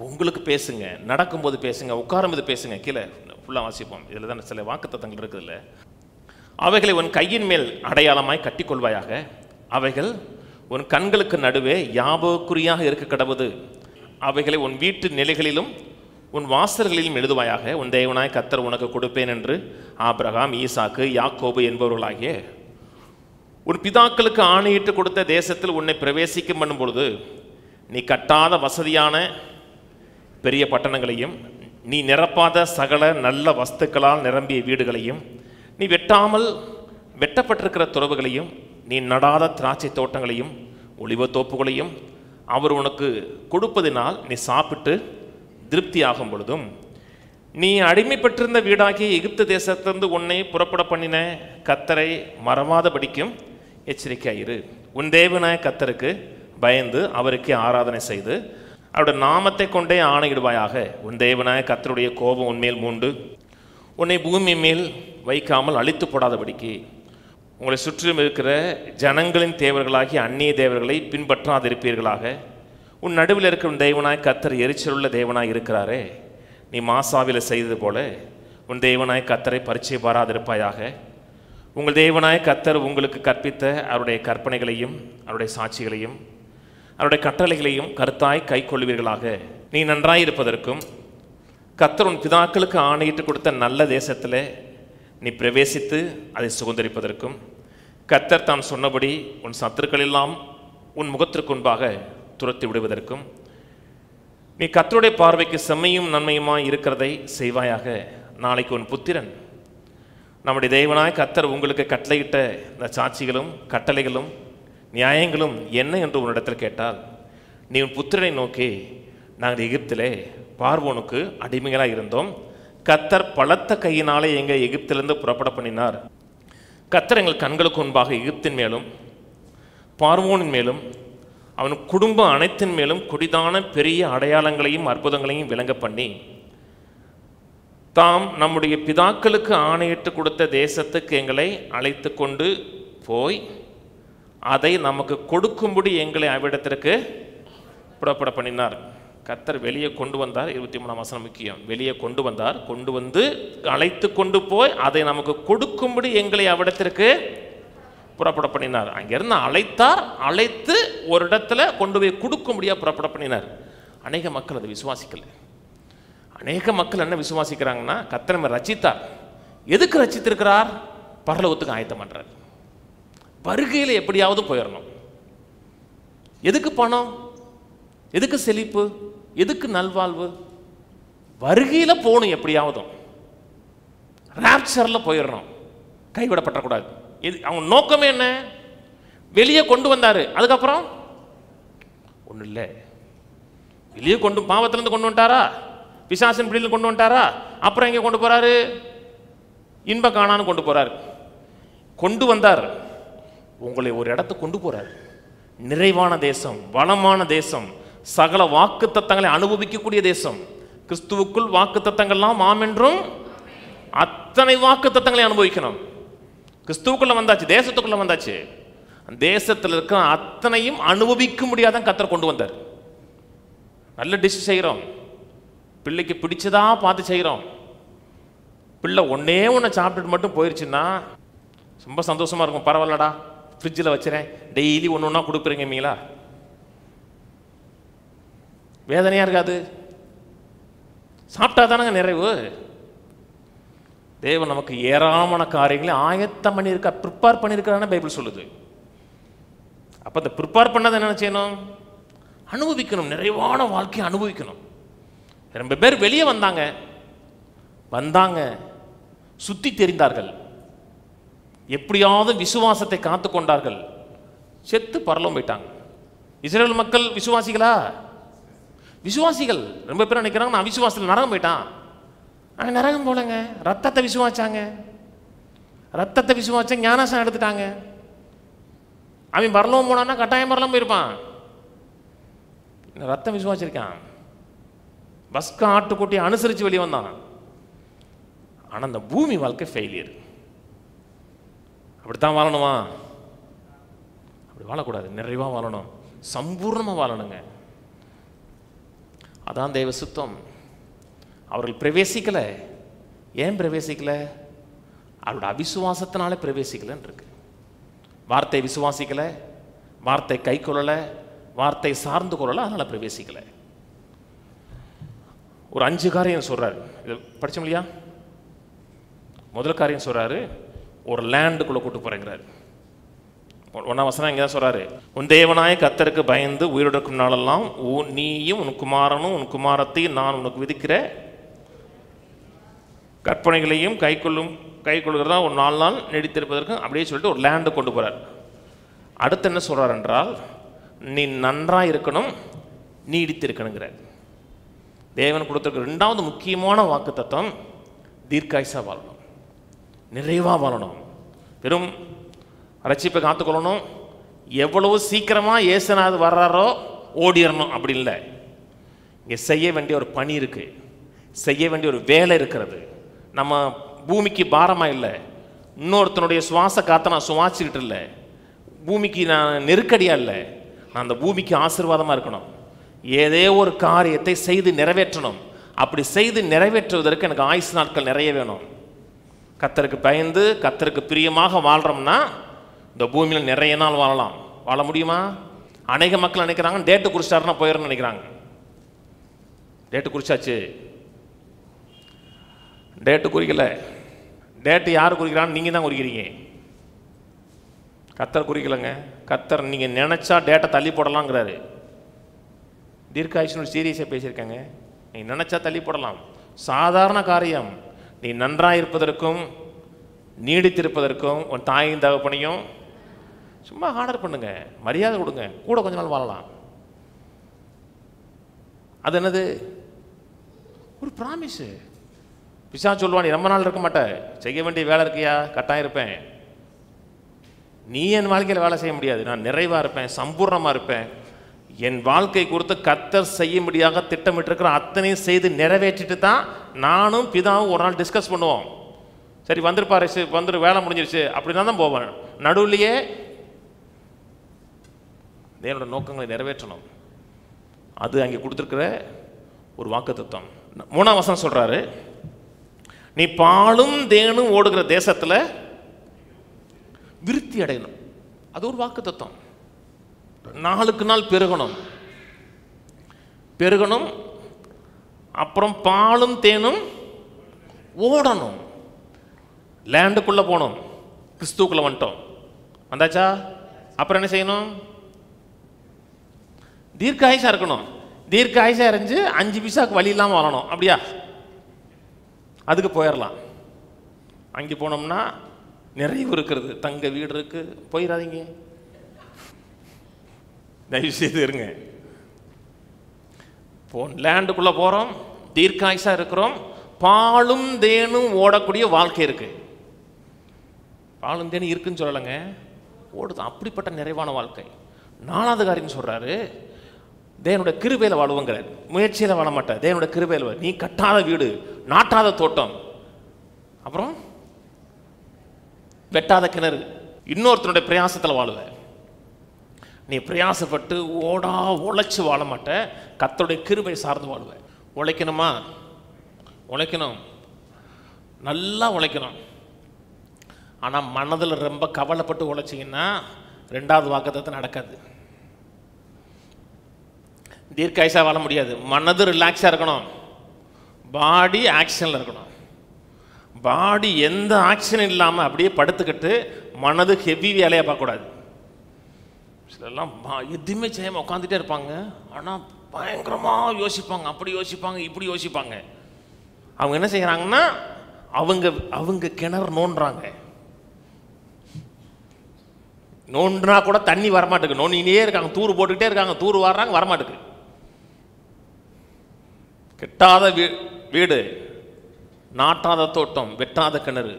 உங்களுக்கு பேசுங்க, நடக்கும்போது பேசுங்க, உட்காரும்போது பேசுங்க. கீழே ஃபுல்லாக வாசிப்போம். இதில் தான் சில வாக்குத்தத்தங்கள் இருக்குது. இல்லை, அவைகளை உன் கையின் மேல் அடையாளமாய் கட்டிக்கொள்வாயாக. அவைகள் உன் கண்களுக்கு நடுவே யாபகுறியாக இருக்க கடவுது. அவைகளை உன் வீட்டு நிலைகளிலும் உன் வாசல்களிலும் எழுதுவாயாக. உன் தேவனாய் கர்த்தர் உனக்கு கொடுப்பேன் என்று ஆபிரகாம், ஈசாக்கு, யாக்கோபு என்பவர்களாகிய உன் பிதாக்களுக்கு ஆணையிட்டு கொடுத்த தேசத்தில் உன்னை பிரவேசிக்கும் பண்ணும் பொழுது நீ கட்டாத வசதியான பெரிய பட்டணங்களையும் நீ நிரப்பாத சகல நல்ல வஸ்துக்களால் நிரம்பிய வீடுகளையும் நீ வெட்டாமல் வெட்டப்பட்டிருக்கிற துறவுகளையும் நீ நடாத திராட்சை தோட்டங்களையும் ஒலிவ தோப்புகளையும் அவர் உனக்கு கொடுப்பதினால் நீ சாப்பிட்டு திருப்தி ஆகும் பொழுதும் நீ அடிமைப்பட்டிருந்த வீடாகிய எகிப்து தேசத்திலிருந்து உன்னை புறப்பட பண்ணின கர்த்தரை மறவாதபடிக்கும் எச்சரிக்கையாயிரு. உன் தேவனாய கர்த்தருக்கு பயந்து அவருக்கு ஆராதனை செய்து அவருடைய நாமத்தை கொண்டே ஆணையிடுவாயாக. உன் தேவனாய கர்த்தருடைய கோபம் உன்மேல் மூண்டு உன்னை பூமி மேல் வைக்காமல் அழித்து போடாதபடிக்கு உங்களை சுற்றிலும் இருக்கிற ஜனங்களின் தேவர்களாகிய அந்நிய தேவர்களை பின்பற்றாதிருப்பீர்களாக. உன் நடுவில் இருக்கிற உன் தேவனாய கர்த்தர் எரிச்சலுள்ள தேவனாய் இருக்கிறாரே. நீ மாசாவில் செய்தது போல உன் தேவனாய கர்த்தரை பரிச்சை பாராதிருப்பாயாக. உங்கள் தேவனாய கர்த்தர் உங்களுக்கு கற்பித்த அவருடைய கற்பனைகளையும் அவருடைய சாட்சிகளையும் அவருடைய கட்டளைகளையும் கருத்தாய் கை கொள்வீர்களாக. நீ நன்றாயிருப்பதற்கும் கர்த்தர் உன் பிதாக்களுக்கு ஆணையிட்டு கொடுத்த நல்ல தேசத்தில் நீ பிரவேசித்து அதை சுதந்தரிப்பதற்கும் கர்த்தர் தான் சொன்னபடி உன் சத்துருக்களெல்லாம் உன் முகத்திற்கு முன்பாக துரத்தி விடுவதற்கும் நீ கர்த்தருடைய பார்வைக்கு செம்மையும் நன்மையுமாய் இருக்கிறதை செய்வாயாக. நாளைக்கு உன் புத்திரன் நம்முடைய தேவனாய் கர்த்தர் உங்களுக்கு கட்டளையிட்ட இந்த சாட்சிகளும் கட்டளைகளும் நியாயங்களும் என்ன என்று உன்னிடத்தில் கேட்டால் நீ உன் புத்திரனை நோக்கி, நாங்கள் எகிப்திலே பார்வோனுக்கு அடிமைகளாக இருந்தோம், கர்த்தர் பலத்த கையினாலே எங்கள் எகிப்திலிருந்து புறப்பட பண்ணினார், கர்த்தர் எங்கள் கண்களுக்கு முன்பாக எகிப்தின் மேலும் பார்வோனின் மேலும் அவன் குடும்பம் அனைத்தின் மேலும் கொடிதான பெரிய அடையாளங்களையும் அற்புதங்களையும் விளங்க பண்ணி தாம் நம்முடைய பிதாக்களுக்கு ஆணையிட்டு கொடுத்த தேசத்துக்கு எங்களை அழைத்து கொண்டு போய் அதை நமக்கு கொடுக்கும்படி எங்களை அவ்விடத்திற்கு புறப்பட பண்ணினார். கர்த்தர் வெளியே கொண்டு வந்தார். 23ஆம் வசனம் முக்கியம். வெளியே கொண்டு வந்தார், கொண்டு வந்து அழைத்து கொண்டு போய் அதை நமக்கு கொடுக்கும்படி எங்களை அவ்விடத்திற்கு புறப்பட பண்ணினார். அங்கிருந்து அழைத்தார், அழைத்து ஒரு இடத்துல கொண்டு போய் கொடுக்கும்படியாக புறப்பட பண்ணினார். அநேக மக்கள் அதை விசுவாசிக்கலை. அநேக மக்கள் என்ன விசுவாசிக்கிறாங்கன்னா, கர்த்தர் நம்மை ரட்சித்தார். எதுக்கு ரட்சித்திருக்கிறார்? பரலோகத்துக்கு ஆயத்தம் பண்ணுறார். வருகையில் எப்படியாவது போயிடணும். எதுக்கு பணம்? எதுக்கு செழிப்பு? எதுக்கு நல்வாழ்வு? வருகையில் போகணும், எப்படியாவதும் ராப்சரில் போயிடணும், கைவிடப்படக்கூடாது. இது அவங்க நோக்கமே. என்ன வெளியே கொண்டு வந்தார், அதுக்கப்புறம் ஒன்றும் இல்லை. வெளியே கொண்டு பாவத்திலேருந்து கொண்டு வந்துட்டாரா? பிசாசின் பிடியில் கொண்டு வந்துட்டாரா? அப்புறம் எங்கே கொண்டு போகிறாரு? இன்ப காணான்னு கொண்டு போகிறார். கொண்டு வந்தார், உங்களை ஒரு இடத்துக்கு கொண்டு போகிறார். நிறைவான தேசம், வளமான தேசம், சகல வாக்கு தத்தங்களை அனுபவிக்கக்கூடிய தேசம். கிறிஸ்துவுக்குள் வாக்கு தத்தங்கள்லாம் ஆமென்றும் அத்தனை வாக்கு தத்தங்களை அனுபவிக்கணும். கிறிஸ்துவுக்குள்ளே வந்தாச்சு, தேசத்துக்குள்ளே வந்தாச்சு. அந்த தேசத்தில் இருக்கிற அத்தனையும் அனுபவிக்க முடியாதான் கர்த்தர் கொண்டு வந்தார். நல்ல டிஷ் செய்கிறோம், பிள்ளைக்கு பிடிச்சதா பார்த்து செய்கிறோம். பிள்ளை ஒன்றே ஒன்று சாப்பிட்டுட்டு மட்டும் போயிடுச்சுன்னா ரொம்ப சந்தோஷமாக இருக்கும். பரவாயில்லடா, ஃப்ரிட்ஜில் வச்சுறேன், டெய்லி ஒன்று ஒன்றா கொடுக்குறீங்க மீங்களா, வேதனையாக இருக்காது? சாப்பிட்டா தானங்க நிறைவு. தேவன் நமக்கு ஏராளமான காரியங்களை ஆயத்தம் பண்ணியிருக்கா, ப்ரிப்பேர் பண்ணியிருக்கான்னு பைபிள் சொல்லுது. அப்போ அந்த ப்ரிப்பேர் பண்ணதை என்ன செய்யணும்? அனுபவிக்கணும், நிறைவான வாழ்க்கையை அனுபவிக்கணும். ரொம்ப பேர் வெளியே வந்தாங்க, சுற்றி தெரிந்தார்கள், எப்படியாவது விசுவாசத்தை காத்து கொண்டார்கள், செத்து பரலோகம் போயிட்டாங்க. இஸ்ரேல் மக்கள் விசுவாசிகளா? விசுவாசிகள். ரொம்ப பேர் நினைக்கிறாங்க, நான் விசுவாசத்தில் நரகம் போயிட்டான். ஆனால் நரகம் போலங்க, ரத்தத்தை விசுவாச்சாங்க. ரத்தத்தை விசுவாச்சா ஞானாசனம் எடுத்துட்டாங்க. அவன் பரலோகம் போனான்னா கட்டாயம் பரலோகம் போயிருப்பான். ரத்தம் விசுவாச்சிருக்கான், பஸ்கா ஆட்டுக்குட்டியை அனுசரித்து வெளியே வந்தான். ஆனால் அந்த பூமி வாழ்க்கை ஃபெயிலியர். அப்படித்தான் வாழணுமா? அப்படி வாழக்கூடாது, நிறைவாக வாழணும், சம்பூர்ணமாக வாழணுங்க. அதான் தேவ சுத்தம். அவர்கள் பிரவேசிக்கலை. ஏன் பிரவேசிக்கலை? அவருடைய அவிசுவாசத்தினால பிரவேசிக்கலைன்னு இருக்கு. வார்த்தை விசுவாசிக்கலை, வார்த்தை கை கொள்ளலை, வார்த்தை சார்ந்து கொள்ளலை, அதனால் பிரவேசிக்கலை. ஒரு 5 காரியம் சொல்கிறாரு. இது படித்தோம் இல்லையா? முதல் காரியம் சொல்கிறாரு, ஒரு லேண்டுக்குள்ளே கூட்டு போகிறேங்கிறாரு. 1ஆம் வசனம் இங்கே தான் சொல்கிறாரு, உன் தேவனாய கர்த்தருக்கு பயந்து உயிரிழக்கும் நாளெல்லாம் நீயும் உன் குமாரனும் உன் குமாரத்தையும் நான் உனக்கு விதிக்கிற கற்பனைகளையும் கை கொள்கிறதா ஒரு 4 நாள் நீடித்திருப்பதற்கும் அப்படியே சொல்லிட்டு ஒரு லேண்டு கொண்டு போகிறார். அடுத்து என்ன சொல்கிறார் என்றால், நீ நன்றாக இருக்கணும், நீடித்திருக்கணுங்கிறார். தேவன் கொடுத்துருக்க 2வது முக்கியமான வாக்கு தத்துவம், தீர்க்காயுசாக வாழணும், நிறைவாக வாழணும், வெறும் ரட்சிப்பை காத்துக்கொள்ளணும். எவ்வளவு சீக்கிரமாக இயேசுநாதர் வர்றாரோ ஓடிடணும் அப்படி இல்லை. இங்கே செய்ய வேண்டிய ஒரு பணி இருக்குது, செய்ய வேண்டிய ஒரு வேலை இருக்கிறது. நம்ம பூமிக்கு பாரமாக இல்லை, இன்னொருத்தனுடைய சுவாச காற்றை நான் சுவாசிக்கிட்டு இல்லை, பூமிக்கு நான் நெருக்கடியாக இல்லை, நான் அந்த பூமிக்கு ஆசீர்வாதமாக இருக்கணும். ஏதே ஒரு காரியத்தை செய்து நிறைவேற்றணும். அப்படி செய்து நிறைவேற்றுவதற்கு எனக்கு ஆயுசு நாட்கள் நிறைய வேணும். கர்த்தருக்கு பயந்து கர்த்தருக்கு பிரியமாக வாழ்கிறோம்னா இந்த பூமியில் நிறைய நாள் வாழலாம். வாழ முடியுமா? அநேக மக்கள் நினைக்கிறாங்க, டேட்டு குறிச்சாருன்னா போயிடணும்னு நினைக்கிறாங்க. டேட்டு குறிச்சாச்சு, டேட்டு குறிக்கலை. டேட்டு யார் குறிக்கிறான்னு நீங்கள் தான் குறிக்கிறீங்க, கர்த்தர் குறிக்கலைங்க. கர்த்தர் நீங்கள் நினச்சா டேட்டை தள்ளி போடலாங்கிறாரு. தீர்க்காயுஷ்னு சீரியஸாக பேசியிருக்காங்க, நீ நினச்சா தள்ளி போடலாம். சாதாரண காரியம், நீ நன்றாக இருப்பதற்கும் நீடித்திருப்பதற்கும் உன் தாயின் தகப்பனையும் சும்மா ஆர்டர் பண்ணுங்க, மரியாதை கொடுங்க, கூட கொஞ்ச நாள் வாழலாம். அது என்னது? ஒரு ப்ராமிஸு. பிசா சொல்லுவா, நீ ரொம்ப நாள் இருக்க மாட்டேன், செய்ய வேண்டிய வேலை இருக்கியா, கட்டாயம் இருப்பேன், நீ என் வாழ்க்கையில் வேலை செய்ய முடியாது, நான் நிறைவாக இருப்பேன், சம்பூர்ணமாக இருப்பேன், என் வாழ்க்கை குறித்து கர்த்தர் செய்யும்படியாக திட்டமிட்டிருக்கிற அத்தனை செய்து நிறைவேற்றிட்டு தான் நானும் பிதாவும் ஒரு நாள் டிஸ்கஸ் பண்ணுவோம். சரி வந்துருப்பாரு, வந்துரு, வேலை முடிஞ்சிருச்சு அப்படின்னா தான் போவேன். நடுவுலையே தேவனோட நோக்கங்களை நிறைவேற்றணும். அது அங்கே கொடுத்துருக்கிற ஒரு வாக்குத்தத்தம். மூணாம் வசனம் சொல்கிறாரு, நீ பாலும் தேனும் ஓடுகிற தேசத்தில் விருத்தி அடையணும். அது ஒரு வாக்குத்தத்தம். நாளுக்கு நாள் பெருகணும் பெருகணும். அப்புறம் பாலும் தேனும் ஓடணும். லேண்டுக்குள்ளே போகணும். கிறிஸ்துக்குள்ளே வந்துட்டோம், வந்தாச்சா? அப்புறம் என்ன செய்யணும்? தீர்க்க ஆயுஷா இருக்கணும். தீர்க்க ஆயுஷா இருந்து 5 பைசாவுக்கு வழி இல்லாமல் வரணும். அப்படியா? அதுக்கு போயிடலாம். அங்கே போனோம்னா நிறைவு இருக்கிறது, தங்க வீடு இருக்குது. போயிடாதீங்க, தயவு செய்து இருங்க. லேண்டுக்குள்ளே போகிறோம், தீர்க்க ஆயுஷா இருக்கிறோம், பாலும் தேனும் ஓடக்கூடிய வாழ்க்கை இருக்குது. பாலும் தேனும் இருக்குன்னு சொல்லலைங்க, ஓடுது. அப்படிப்பட்ட நிறைவான வாழ்க்கை. 4வது காரியம் சொல்கிறாரு, தேவனுடைய கிருபையில் வாழுவங்கிறார். முயற்சியில் வாழ மாட்டேன், தேவனுடைய கிருபையில் வாழ. நீ கட்டாத வீடு, நாட்டாத தோட்டம், அப்புறம் வெட்டாத கிணறு, இன்னொருத்தனுடைய பிரயாசத்தில் வாழுவேன். நீ பிரயாசப்பட்டு ஓடா உழைச்சி வாழ மாட்டேன், கர்த்தருடைய கிருபை சார்ந்து வாழுவேன். உழைக்கணுமா? உழைக்கணும், நல்லா உழைக்கணும். ஆனால் மனதில் ரொம்ப கவலைப்பட்டு உழைச்சிங்கன்னா 2வது வாக்குத்தத்தம் நடக்காது. தீர்க்காயுசா வாழ முடியாது. மனது ரிலாக்ஸாக இருக்கணும், பாடி ஆக்ஷனில் இருக்கணும். பாடி எந்த ஆக்ஷனும் இல்லாமல் அப்படியே படுத்துக்கிட்டு மனது ஹெவி வேலையாக பார்க்கக்கூடாது. சிலெல்லாம் எதுவுமே செய்யாமல் உட்காந்துட்டே இருப்பாங்க, ஆனால் பயங்கரமாக யோசிப்பாங்க, அப்படி யோசிப்பாங்க, இப்படி யோசிப்பாங்க. அவங்க என்ன செய்கிறாங்கன்னா அவங்க கிணறு நோண்டுறாங்க. நோண்டுனா கூட தண்ணி வரமாட்டேங்குது. நோண்டினே இருக்காங்க, தூர் போட்டுக்கிட்டே இருக்காங்க, தூர் வாடுறாங்க, வரமாட்டேங்குது. கெட்டாத வீடு, நாட்டாத தோட்டம், வெட்டாத கிணறு.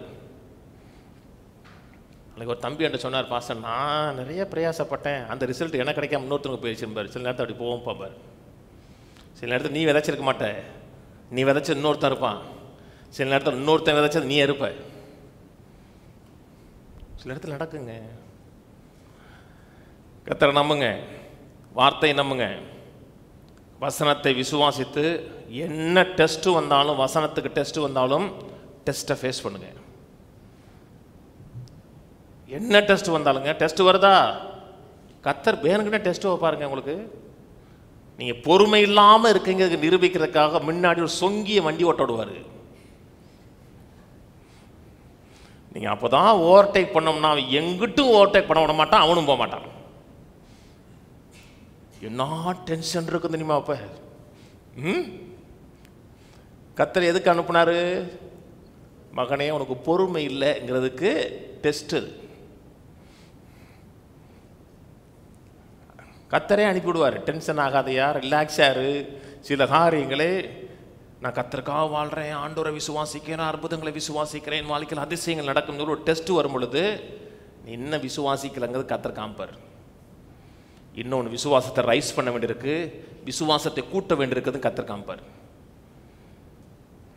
அன்றைக்கி ஒரு தம்பி என்கிட்ட சொன்னார், பாசன் நான் நிறைய பிரயாசப்பட்டேன், அந்த ரிசல்ட் எனக்கு கிடைக்காம இன்னொருத்தவங்க போயிடுச்சுப்பார். சில நேரத்தை அப்படி போவோம் பாப்பார். சில நேரத்தில் நீ விதைச்சிருக்க மாட்டேன், நீ விதைச்சி இன்னொருத்தன் இருப்பான். சில நேரத்தில் இன்னொருத்தன் விதைச்சது நீ இருப்ப. சில நேரத்தில் நடக்குங்க. கர்த்தரை நம்புங்க, வார்த்தையை நம்புங்க, வசனத்தை விசுவாசித்து என்ன டெஸ்ட்டு வந்தாலும், வசனத்துக்கு டெஸ்ட்டு வந்தாலும் டெஸ்ட்டை ஃபேஸ் பண்ணுங்க. என்ன டெஸ்ட்டு வந்தாலுங்க, டெஸ்ட்டு வருதா? கர்த்தர் வேணுங்கன்னு டெஸ்ட்டு வைப்பாருங்க. உங்களுக்கு நீங்கள் பொறுமை இல்லாமல் இருக்குங்கிறது நிரூபிக்கிறதுக்காக முன்னாடி ஒரு சொங்கிய வண்டி ஓட்ட விடுவார். நீங்கள் அப்போ தான் ஓவர்டேக் பண்ணோம்னா அவன் எங்கிட்டும் ஓவர்டேக் பண்ண விட மாட்டான், அவனும் போக மாட்டான். என்ன டென்ஷன் இருக்கும் தெரியுமா? அப்போ கர்த்தர் எதுக்கு அனுப்புனார்? மகனே உனக்கு பொறுமை இல்லைங்கிறதுக்கு டெஸ்ட் அது. கர்த்தரே அனுப்பிவிடுவார், டென்ஷன் ஆகாதையா, ரிலாக்ஸாரு. சில காரியங்களே நான் கர்த்தருக்காக வாழ்கிறேன், ஆண்டவரை விசுவாசிக்கிறேன், அற்புதங்களை விசுவாசிக்கிறேன், வாழ்க்கையில் அதிசயங்கள் நடக்கும்னு ஒரு டெஸ்ட் வரும் பொழுது நீ என்ன விசுவாசிக்கலங்கிறது கர்த்தர் காமிப்பார். இன்னொன்று விசுவாசத்தை ரைஸ் பண்ண வேண்டியிருக்கு, விசுவாசத்தை கூட்ட வேண்டியிருக்குதுன்னு கர்த்தர் காமிப்பார்.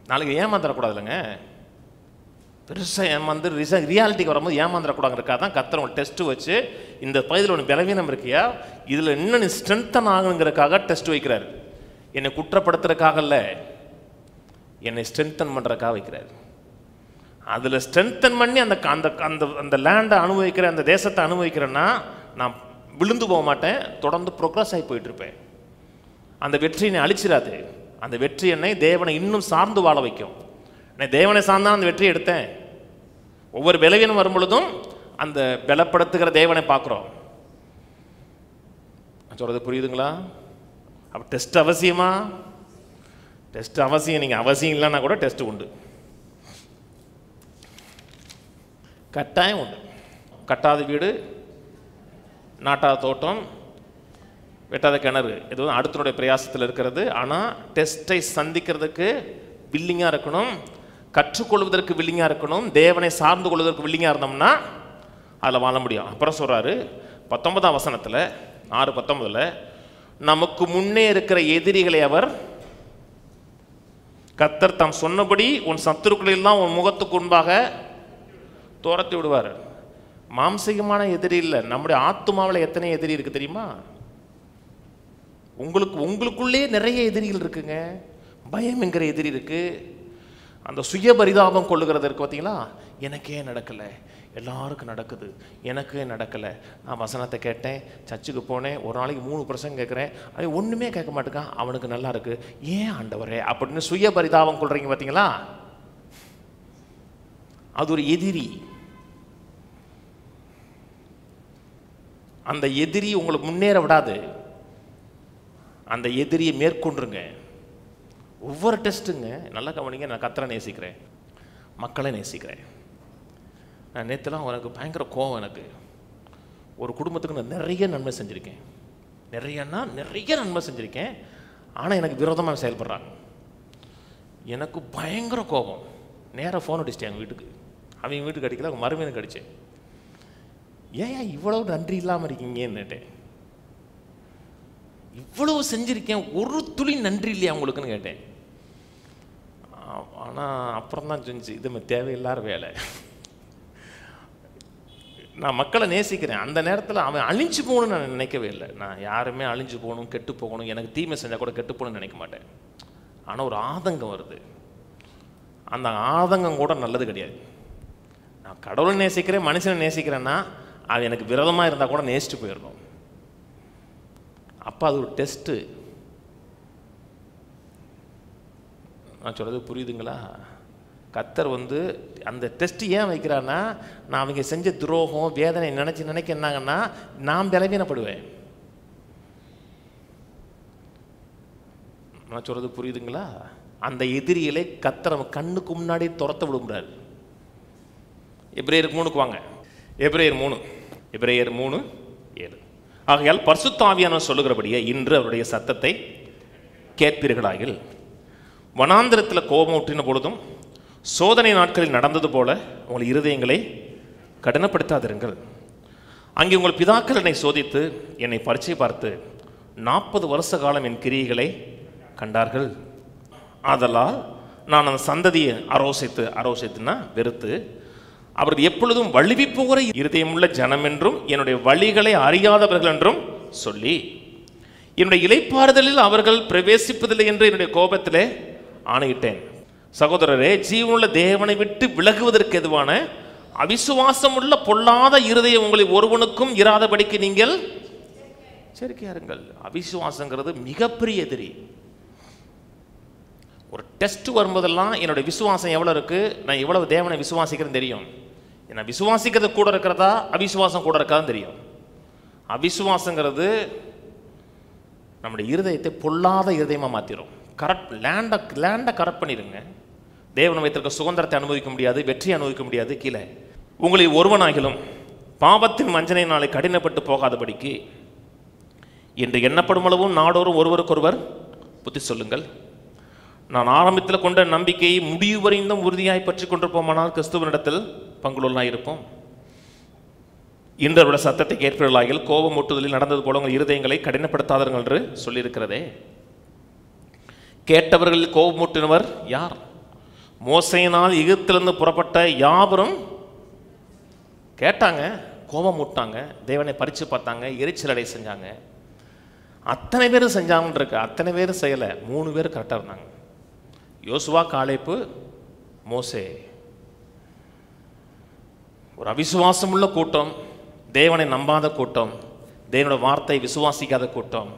நாளைக்கு ஏமாந்துடக்கூடாது இல்லைங்க. பெருசாக ஏமாந்து ரியாலிட்டிக்கு வரும்போது ஏமாந்துடக்கூடாதுங்கிறக்காக தான் கர்த்தர் உங்களை டெஸ்ட்டு வச்சு இந்த பகுதியில் ஒன்று பலவீனம் இருக்கியா, இதில் இன்னும் ஸ்ட்ரென்த்தன் ஆகுங்கிறக்காக டெஸ்ட் வைக்கிறார். என்னை குற்றப்படுத்துறதுக்காக இல்லை, என்னை ஸ்ட்ரென்த்தன் பண்ணுறதுக்காக வைக்கிறார். அதில் ஸ்ட்ரென்த்தன் பண்ணி அந்த அந்த அந்த லேண்டை அனுபவிக்கிறேன், அந்த தேசத்தை அனுபவிக்கிறேன்னா நான் விழுந்து போக மாட்டேன், தொடர்ந்து ப்ரோக்ரஸ் ஆகி போயிட்டுருப்பேன். அந்த வெற்றியை அழிச்சிடாது. அந்த வெற்றி என்னை தேவனை இன்னும் சார்ந்து வாழ வைக்கும். நான் தேவனை சார்ந்தான் அந்த வெற்றியை எடுத்தேன். ஒவ்வொரு பலவீனம் வரும் பொழுதும் அந்த பலப்படுத்துகிற தேவனை பார்க்குறோம். நான் சொல்கிறது புரியுதுங்களா? அப்போ டெஸ்ட் அவசியமா? டெஸ்ட் அவசியம். நீங்கள் அவசியம் இல்லைன்னா கூட டெஸ்ட் உண்டு, கட்டாயம் உண்டு. கட்டாத வீடு, நாட்டாத தோட்டம், வெட்டாத கிணறு, இது வந்து அடுத்தனுடைய பிரயாசத்தில் இருக்கிறது. ஆனால் டெஸ்ட்டை சந்திக்கிறதுக்கு வில்லிங்காக இருக்கணும், கற்றுக்கொள்வதற்கு வில்லிங்காக இருக்கணும், தேவனை சார்ந்து கொள்வதற்கு வில்லிங்காக இருந்தோம்னா அதில் வாழ முடியும். அப்புறம் சொல்கிறாரு 19ஆம் வசனத்தில், 6:19, நமக்கு முன்னே இருக்கிற எதிரிகளை அவர் கர்த்தர் தாம் சொன்னபடி உன் சத்துருக்களை எல்லாம் உன் முகத்துக்கு முன்பாக துரத்தி விடுவார். மாம்சிகமான எதிரி இல்லை, நம்முடைய ஆத்துமாவில் எத்தனை எதிரி இருக்குது தெரியுமா? உங்களுக்குள்ளே நிறைய எதிரிகள் இருக்குங்க. பயம் என்கிற எதிரி இருக்குது, அந்த சுய பரிதாபம் கொள்ளுகிறது இருக்குது. பார்த்தீங்களா, எனக்கே நடக்கலை, எல்லாருக்கும் நடக்குது, எனக்கே நடக்கலை, நான் வசனத்தை கேட்டேன், சர்ச்சுக்கு போனேன், ஒரு நாளைக்கு 3 பிரசங்கம் கேட்குறேன், அது ஒன்றுமே கேட்க மாட்டேங்கான், அவனுக்கு நல்லா இருக்குது, ஏன் ஆண்டவரே அப்படின்னு சுய பரிதாபம் கொள்கிறீங்க. பார்த்தீங்களா, அது ஒரு எதிரி. அந்த எதிரி உங்களை முன்னேற விடாது, அந்த எதிரியை மேற்கொண்டுருங்க. ஒவ்வொரு டெஸ்ட்டுங்க நல்லா கவனிங்க. நான் கர்த்தரை நேசிக்கிறேன், மக்களை நேசிக்கிறேன். நான் நேற்றுலாம் எனக்கு பயங்கர கோவம், எனக்கு ஒரு குடும்பத்துக்கு நான் நிறைய நன்மை செஞ்சுருக்கேன், நிறைய நன்மை செஞ்சுருக்கேன். ஆனால் எனக்கு விரோதமாக செயல்படுறாங்க, எனக்கு பயங்கர கோபம். நேராக ஃபோன் அடிச்சிட்டேன் எங்கள் வீட்டுக்கு, அவங்க வீட்டுக்கு அடிக்கல, அவங்க மறுமையினுக்கு அடித்தேன். ஏன் இவ்வளவு நன்றி இல்லாமல் இருக்கீங்கன்னுட்டேன், இவ்வளவு செஞ்சுருக்கேன், ஒரு துளி நன்றி இல்லையா அவங்களுக்குன்னு கேட்டேன். ஆனால் அப்புறம் தான் செஞ்சு இது தேவையில்லாத வேலை. நான் மக்களை நேசிக்கிறேன், அந்த நேரத்தில் அவன் அழிஞ்சு போகணும்னு நான் நினைக்கவே இல்லை. நான் யாருமே அழிஞ்சு போகணும், கெட்டு போகணும், எனக்கு தீமை செஞ்சால் கூட கெட்டு போகணும்னு நினைக்க மாட்டேன். ஆனால் ஒரு ஆதங்கம் வருது, அந்த ஆதங்கம் கூட நல்லது கிடையாது. நான் கடவுளை நேசிக்கிறேன், மனுஷனை நேசிக்கிறேன்னா அது எனக்கு விரோதமாக இருந்தால் கூட நேசிட்டு போயிடணும். அப்போ அது ஒரு டெஸ்ட்டு. நான் சொல்கிறது புரியுதுங்களா? கர்த்தர் அந்த டெஸ்ட்டு ஏன் வைக்கிறான்னா, நான் அவங்க செஞ்ச துரோகம் வேதனை நினச்சி என்னாங்கன்னா நான் பலவீனப்படுவேன். நான் சொல்கிறது புரியுதுங்களா? அந்த எதிரிகளை கர்த்தர் கண்ணுக்கு முன்னாடி துரத்த விடுகிறார். எபிரேயர் 3க்கு வாங்க. எபிரேயர் 3:7. ஆகையால் பரிசுத்த ஆவியானவர் சொல்லுகிறபடியே இன்று அவருடைய சத்தத்தை கேட்பீர்களாகில், வனாந்திரத்தில் கோபம் ஊற்றின பொழுதும் சோதனை நாட்களில் நடந்தது போல உங்கள் இருதயங்களை கடினப்படுத்தாதிருங்கள். அங்கே உங்கள் பிதாக்கள் என்னை சோதித்து என்னை பரீட்சை பார்த்து 40 வருஷ காலம் என் கிரியைகளை கண்டார்கள். ஆதலால் நான் அந்த சந்ததியை அரோசித்துன்னா வெறுத்து அவரது எப்பொழுதும் வழுவி போகிற இருதயமுள்ள ஜனம் என்றும் என்னுடைய வழிகளை அறியாதவர்கள் என்றும் சொல்லி என்னுடைய இளைப்பாறுதலில் அவர்கள் பிரவேசிப்பதில்லை என்று என்னுடைய கோபத்திலே ஆணையிட்டேன். சகோதரரே, ஜீவனுள்ள தேவனை விட்டு விலகுவதற்கு எதுவான அவிசுவாசமுள்ள பொல்லாத இருதயம் உங்களில் ஒருவனுக்கும் இராதபடிக்கு நீங்கள் சரிக்கையாருங்கள். அவிசுவாசங்கிறது மிகப்பெரிய எதிரி. ஒரு டெஸ்ட் வரும்போதெல்லாம் என்னுடைய விசுவாசம் எவ்வளோ இருக்குது, நான் எவ்வளவு தேவனை விசுவாசிக்கிறேன்னு தெரியும். நான் விசுவாசிக்கிறது கூட இருக்கிறதா, அவிசுவாசம் கூட இருக்காதுன்னு தெரியும். அவிசுவாசங்கிறது நம்முடைய இருதயத்தை பொல்லாத இருதயமாக மாற்றிடும். லேண்டை கரெக்ட் பண்ணிடுங்க. தேவனை வைத்திருக்க சுதந்திரத்தை அனுபவிக்க முடியாது, வெற்றி அனுபவிக்க முடியாது. கீழே உங்களில் ஒருவனாகிலும் பாவத்தின் வஞ்சனை நாளை கடினப்பட்டு போகாதபடிக்கு என்று எண்ணப்படும் அளவும் நாடோறும் ஒருவருக்கொருவர் புத்தி சொல்லுங்கள். நான் ஆரம்பத்தில் கொண்ட நம்பிக்கையை முடிவு வரைந்தும் உறுதியாய் பற்றி கொண்டிருப்போமானால் கிறிஸ்துவனிடத்தில் பங்குள்ளவர்களாக இருப்போம். இன்றவருடைய சத்தத்தை கேட்பவர்களாக கோபம் ஒட்டுதலில் நடந்தது போல உங்கள் இருதயங்களை கடினப்படுத்தாதீர்கள் என்று சொல்லியிருக்கிறதே. கேட்டவர்களில் கோபமூட்டினவர் யார்? மோசையினால் எகிப்திலிருந்து புறப்பட்ட யாவரும் கேட்டாங்க, கோபமூட்டாங்க, தேவனை பரிச்சு பார்த்தாங்க, எரிச்சல் அடைய செஞ்சாங்க. அத்தனை பேரும் செஞ்சாங்கன்னு இருக்கு, அத்தனை பேரும் செய்யலை, 3 பேர் கரெக்டாக இருந்தாங்க. யோசுவா, காலேப்பு, மோசே. ஒரு அவிசுவாசம் உள்ள கூட்டம், தேவனை நம்பாத கூட்டம், தேவனோட வார்த்தை விசுவாசிக்காத கூட்டம்,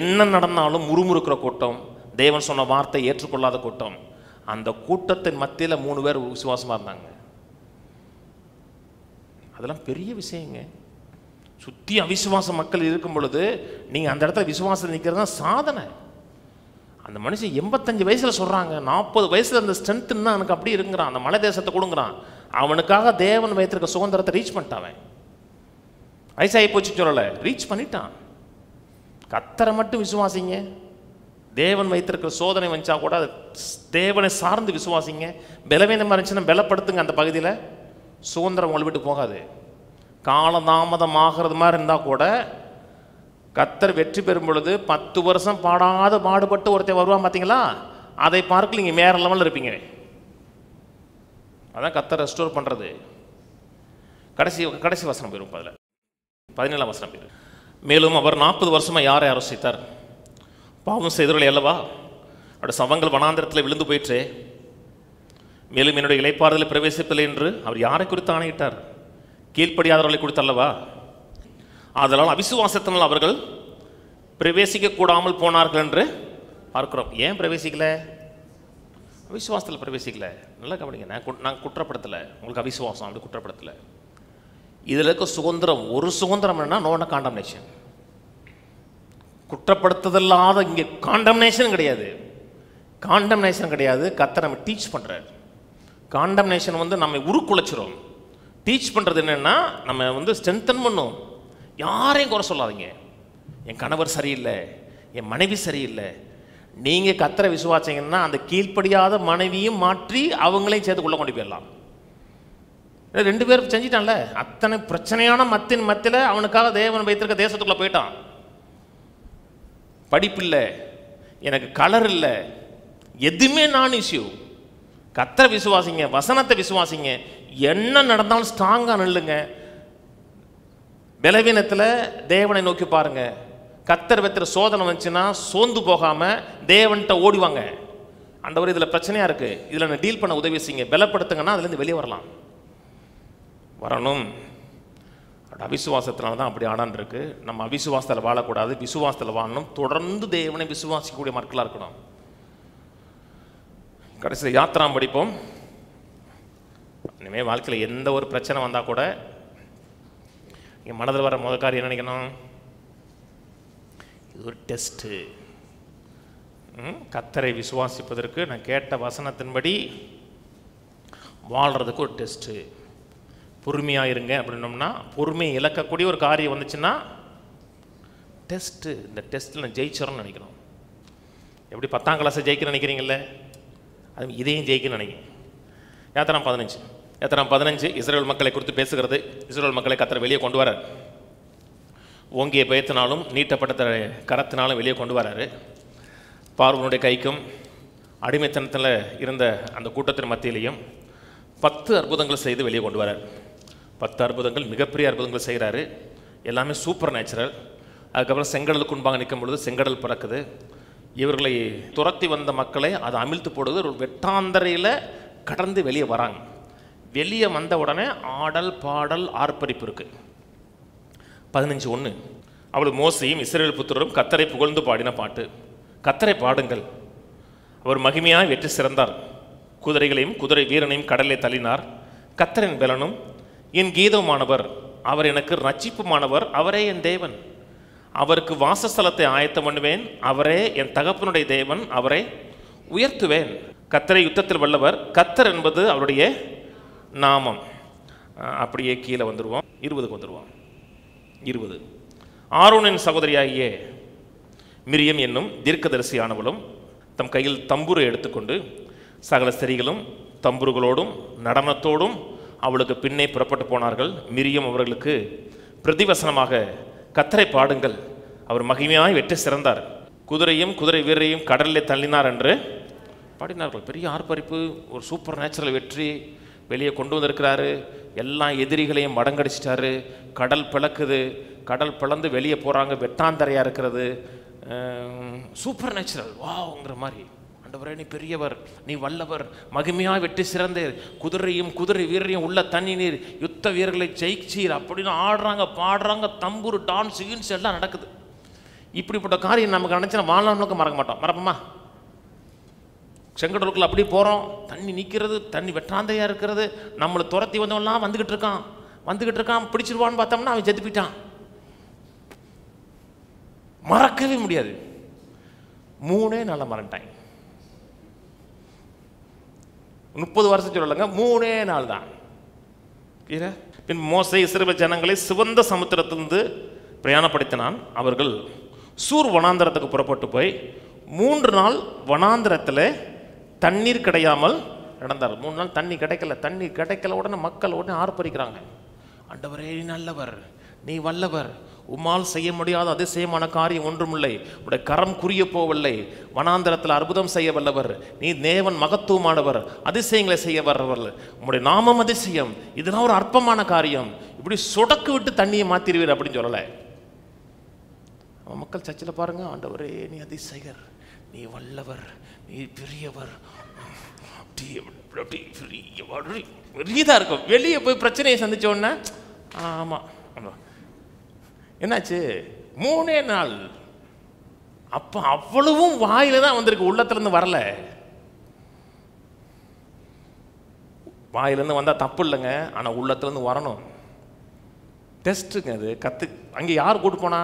என்ன நடந்தாலும் முறுமுறுக்கிற கூட்டம், தேவன் சொன்ன வார்த்தை ஏற்றுக்கொள்ளாத கூட்டம். அந்த கூட்டத்தின் மத்தியில் 3 பேர் விசுவாசமாக இருந்தாங்க. அதெல்லாம் பெரிய விஷயங்க. சுற்றி அவிசுவாச மக்கள் இருக்கும் பொழுது நீங்கள் அந்த இடத்துல விசுவாசம் நிற்கிறது தான் சாதனை. அந்த மனுஷன் 85 வயசில் சொல்கிறாங்க, 40 வயசில் அந்த ஸ்ட்ரென்த்துன்னா எனக்கு அப்படி இருக்கிறான், அந்த மலை தேசத்தை கொடுங்குறான். அவனுக்காக தேவன் வைத்திருக்க சுதந்திரத்தை ரீச் பண்ணிட்டான். வயசாகி போச்சு சொல்லலை, ரீச் பண்ணிட்டான். கத்தரை மட்டும் விசுவாசிங்க. தேவன் வைத்திருக்கிற சோதனை வந்துச்சா கூட அது தேவனை சார்ந்து விசுவாசிங்க. பலவீனமாக இருந்துச்சுன்னா பலப்படுத்துங்க. அந்த பகுதியில் சுதந்திரம் உங்களை விட்டு போகாது. காலதாமதமாகிறது மாதிரி இருந்தால் கூட கர்த்தர் வெற்றி பெறும் பொழுது 10 வருஷம் பாடாத பாடுபட்டு ஒருத்தர் வருவான் பார்த்தீங்களா, அதை பார்க்க நீங்கள் வேற லெவலில் இருப்பீங்க. அதான் கர்த்தர் ரெஸ்டோர் பண்ணுறது. கடைசி வசனம் போயிடும், அதில் 17ஆம் வசனம் போயிடும். மேலும் அவர் 40 வருஷமாக யாரை அரசித்தார்? பாவம் செய்தவர்களை அல்லவா? அவருடைய சவங்கள் வனாந்திரத்தில் விழுந்து போயிற்று. மேலும் என்னுடைய இளைப்பாறுதலில் பிரவேசிப்பதில்லை என்று அவர் யாரை குறித்து ஆணையிட்டார்? கீழ்ப்படியாதவர்களை குறித்து அல்லவா? அதனால் அவிசுவாசத்தினால் அவர்கள் பிரவேசிக்க கூடாமல் போனார்கள் என்று பார்க்கிறோம். ஏன் பிரவேசிக்கலை? அவிசுவாசத்தில் பிரவேசிக்கலை. நல்லா கவனிங்க, நான் குற்றப்படுத்தலை, உங்களுக்கு அவிசுவாசம் அப்படி குற்றப்படுத்தலை. இதில் இருக்க சுதந்திரம், ஒரு சுதந்திரம் என்னன்னா நோன காண்டம்னேஷன். குற்றப்படுத்துதல்லாத இங்கே காண்டம்னேஷன் கிடையாது, காண்டம்னேஷன் கிடையாது. கர்த்தர் நம்ம டீச் பண்ணுறாரு. காண்டம்னேஷன் நம்ம உருக்குலைச்சிரும். டீச் பண்ணுறது என்னென்னா நம்ம ஸ்ட்ரென்தன் பண்ணும். யாரையும் குறை சொல்லாதீங்க. என் கணவர் சரியில்லை, என் மனைவி சரியில்லை. நீங்கள் கர்த்தரை விசுவாசிங்கன்னா அந்த கீழ்ப்படியாத மனைவியும் மாற்றி அவங்களையும் சேர்த்துக்குள்ளே கொண்டு போயிடலாம். 2 பேரும் செஞ்சிட்டான்ல, அத்தனை பிரச்சனையான மத்தின் மத்தியில் அவனுக்காக தேவன் வைத்திருக்க தேசத்துக்குள்ளே போயிட்டான். படிப்பு இல்லை, எனக்கு கலர் இல்லை, எதுவுமே நான் இஷ்யூ. கர்த்தரை விசுவாசிங்க, வசனத்தை விசுவாசிங்க, என்ன நடந்தாலும் ஸ்ட்ராங்காக நில்லுங்க. பலவீனத்தில் தேவனை நோக்கி பாருங்கள். கர்த்தர் வைத்திர சோதனை வந்துச்சுன்னா சோர்ந்து போகாமல் தேவன்கிட்ட ஓடிவாங்க. ஆண்டவரே, இதில் பிரச்சனையாக இருக்குது, இதில் நான் டீல் பண்ண உதவி செய்யுங்க, பலப்படுத்துங்கன்னா அதுலேருந்து வெளியே வரலாம் வரணும். அவிசுவாசத்தினால தான் அப்படி ஆடான்ருக்கு. நம்ம அவிசுவாசத்தில் வாழக்கூடாது, விசுவாசத்தில் வாழணும். தொடர்ந்து தேவனை விசுவாசிக்கக்கூடிய மக்களாக இருக்கணும். கடைசியில் யாத்திராம் படிப்போம். இனிமேல் வாழ்க்கையில் எந்த ஒரு பிரச்சனை வந்தால் கூட இங்கே மனதில் வர முதல் காரியம் என்ன நினைக்கணும்? இது ஒரு டெஸ்ட்டு. கர்த்தரை விசுவாசிப்பதற்கு, நான் கேட்ட வசனத்தின்படி வாழ்கிறதுக்கு ஒரு டெஸ்ட்டு. பொறுமையாக இருங்க அப்படின்னோம்னா, பொறுமையை இழக்கக்கூடிய ஒரு காரியம் வந்துச்சுன்னா டெஸ்ட்டு. இந்த டெஸ்ட்டில் நான் ஜெயிச்சிடணும்னு நினைக்கணும். எப்படி 10ஆம் கிளாஸை ஜெயிக்கணும்னு நினைக்கிறீங்களே, அது இதையும் ஜெயிக்கணும்னு நினைக்கிறேன். யாத்திராம் 15 இஸ்ரேல் மக்களை குறித்து பேசுகிறது. இஸ்ரேல் மக்களை கர்த்தர் வெளியே கொண்டு வரார். ஓங்கிய பயத்தினாலும் நீட்டப்பட்ட கரத்தினாலும் வெளியே கொண்டு வராரு. பார்வோனுடைய கைக்கும் அடிமைத்தனத்தில் இருந்த அந்த கூட்டத்தின் மத்தியிலையும் 10 அற்புதங்கள் செய்து வெளியே கொண்டு வரார். 10 அற்புதங்கள், மிகப்பெரிய அற்புதங்கள் செய்கிறாரு. எல்லாமே சூப்பர் நேச்சுரல். அதுக்கப்புறம் செங்கடலுக்கு முன்பாக நிற்கும் பொழுது செங்கடல் பறக்குது. இவர்களை துரத்தி வந்த மக்களை அதை அமிழ்த்து போடுது. ஒரு வெட்டாந்தரையில் கடந்து வெளியே வராங்க. வெளியே வந்த உடனே ஆடல் பாடல் ஆர்ப்பரிப்பு இருக்குது. 15:1 அவள் மோசையும் இஸ்ரவேல் புத்திரரும் கர்த்தரை புகழ்ந்து பாடின பாட்டு. கர்த்தரை பாடுங்கள், அவர் மகிமையாய் வெற்றி சிறந்தார். குதிரைகளையும் குதிரை வீரனையும் கடலை தள்ளினார். கர்த்தரின் பலனும் என் கீதமானவர், அவர் எனக்கு ரட்சிப்புமானவர், அவரே என் தேவன். அவருக்கு வாசஸ்தலத்தை ஆயத்தம் பண்ணுவேன், அவரே என் தகப்பனுடைய தேவன், அவரை உயர்த்துவேன். கர்த்தரை யுத்தத்தில் வல்லவர், கர்த்தர் என்பது அவருடைய நாமம். அப்படியே கீழே வந்துடுவோம், 20க்கு வந்துடுவோம். 20 ஆரோனின் சகோதரியாகிய மிரியம் என்னும் தீர்க்கதரிசியானவளும் தம் கையில் தம்புரை எடுத்துக்கொண்டு சகல ஸ்திரீகளும் தம்புருகளோடும் நடனத்தோடும் அவளுக்கு பின்னே புறப்பட்டு போனார்கள். மிரியம் அவர்களுக்கு பிரதிவசனமாக கர்த்தரை பாடுங்கள், அவர் மகிமையாய் வெற்றி சிறந்தார், குதிரையும் குதிரை வீரரையும் கடலிலே தள்ளினார் என்று பாடினார்கள். பெரிய ஆர்ப்பரிப்பு, ஒரு சூப்பர் நேச்சுரல் வெற்றி. வெளியே கொண்டு வந்திருக்கிறாரு, எல்லா எதிரிகளையும் மடங்கடிச்சிட்டாரு. கடல் பிளக்குது, கடல் பிளந்து வெளியே போகிறாங்க. வெட்டாந்தரையாக இருக்கிறது, சூப்பர் நேச்சுரல் வாங்கிற மாதிரி. ஆண்டவரே, நீ பெரியவர், நீ வல்லவர், மகிமையாக வெற்றி சிறந்தீர், குதிரையும் குதிரை வீரரையும் உள்ள தண்ணி நீர், யுத்த வீரர்களை ஜெயிச்சீர் அப்படின்னு ஆடுறாங்க, பாடுறாங்க. தம்பூர் டான்ஸ் யூன்ஸ் எல்லாம் நடக்குது. இப்படிப்பட்ட காரியம் நமக்கு நினச்சினா வாழணுக்கு மறக்க மாட்டோம். மறப்போமா? செங்கடலுக்குள்ள அப்படி போகிறோம், தண்ணி நிற்கிறது, தண்ணி வெட்டாந்தையாக இருக்கிறது, நம்மளை துரத்தி வந்தவெல்லாம் வந்துக்கிட்டு இருக்கான் பிடிச்சிருவான்னு பார்த்தோம்னா அவன் செத்து போயிட்டான். மறக்கவே முடியாது. 3 நாளை மறந்துட்டாங்க. 30 வருஷம் சொல்லலைங்க, 3 நாள் தான். பின் மோசே இஸ்ரவேல் ஜனங்களை சிவந்த சமுத்திரத்திலிருந்து பிரயாணப்படுத்தினான். அவர்கள் சூர் வனாந்திரத்துக்கு புறப்பட்டு போய் 3 நாள் வனாந்திரத்தில் தண்ணீர் கிடையாமல் நடந்தார். 3 நாள் தண்ணி கிடைக்கல. உடனே மக்கள் ஆர்ப்பரிக்கிறாங்க, ஆண்டவரே நல்லவர், நீ வல்லவர், உம்மால் செய்ய முடியாத அதிசயமான காரியம் ஒன்றுமில்லை. உடைய கரம் குறிய போவில்லை. வனாந்தரத்தில் அற்புதம் செய்ய வல்லவர் நீ. தேவன் மகத்துவமானவர், அதிசயங்களை செய்ய வர்றவர். உம்முடைய நாமம் அதிசயம். இதெல்லாம் ஒரு அற்பமான காரியம். இப்படி சொடக்கு விட்டு தண்ணியை மாத்திடுவீர் அப்படின்னு சொல்லலை. மக்கள் சர்ச்சில் பாருங்க, ஆண்டவரே நீ அதிசயர், நீ வல்லவர், நீ பெரியவர். பெரியதாக இருக்கும். வெளியே போய் பிரச்சனையை சந்திச்சோன்னா ஆமாம் ஆமாம் என்னாச்சு 3 நாள். அப்போ அவ்வளவும் வாயில தான் வந்திருக்கு, உள்ளத்துலேருந்து வரல. வாயிலேருந்து வந்தால் தப்பு இல்லைங்க, ஆனால் உள்ளத்துலேருந்து வரணும். டெஸ்ட்டுங்க அது. கற்று அங்கே யார் கூட்டு போனா?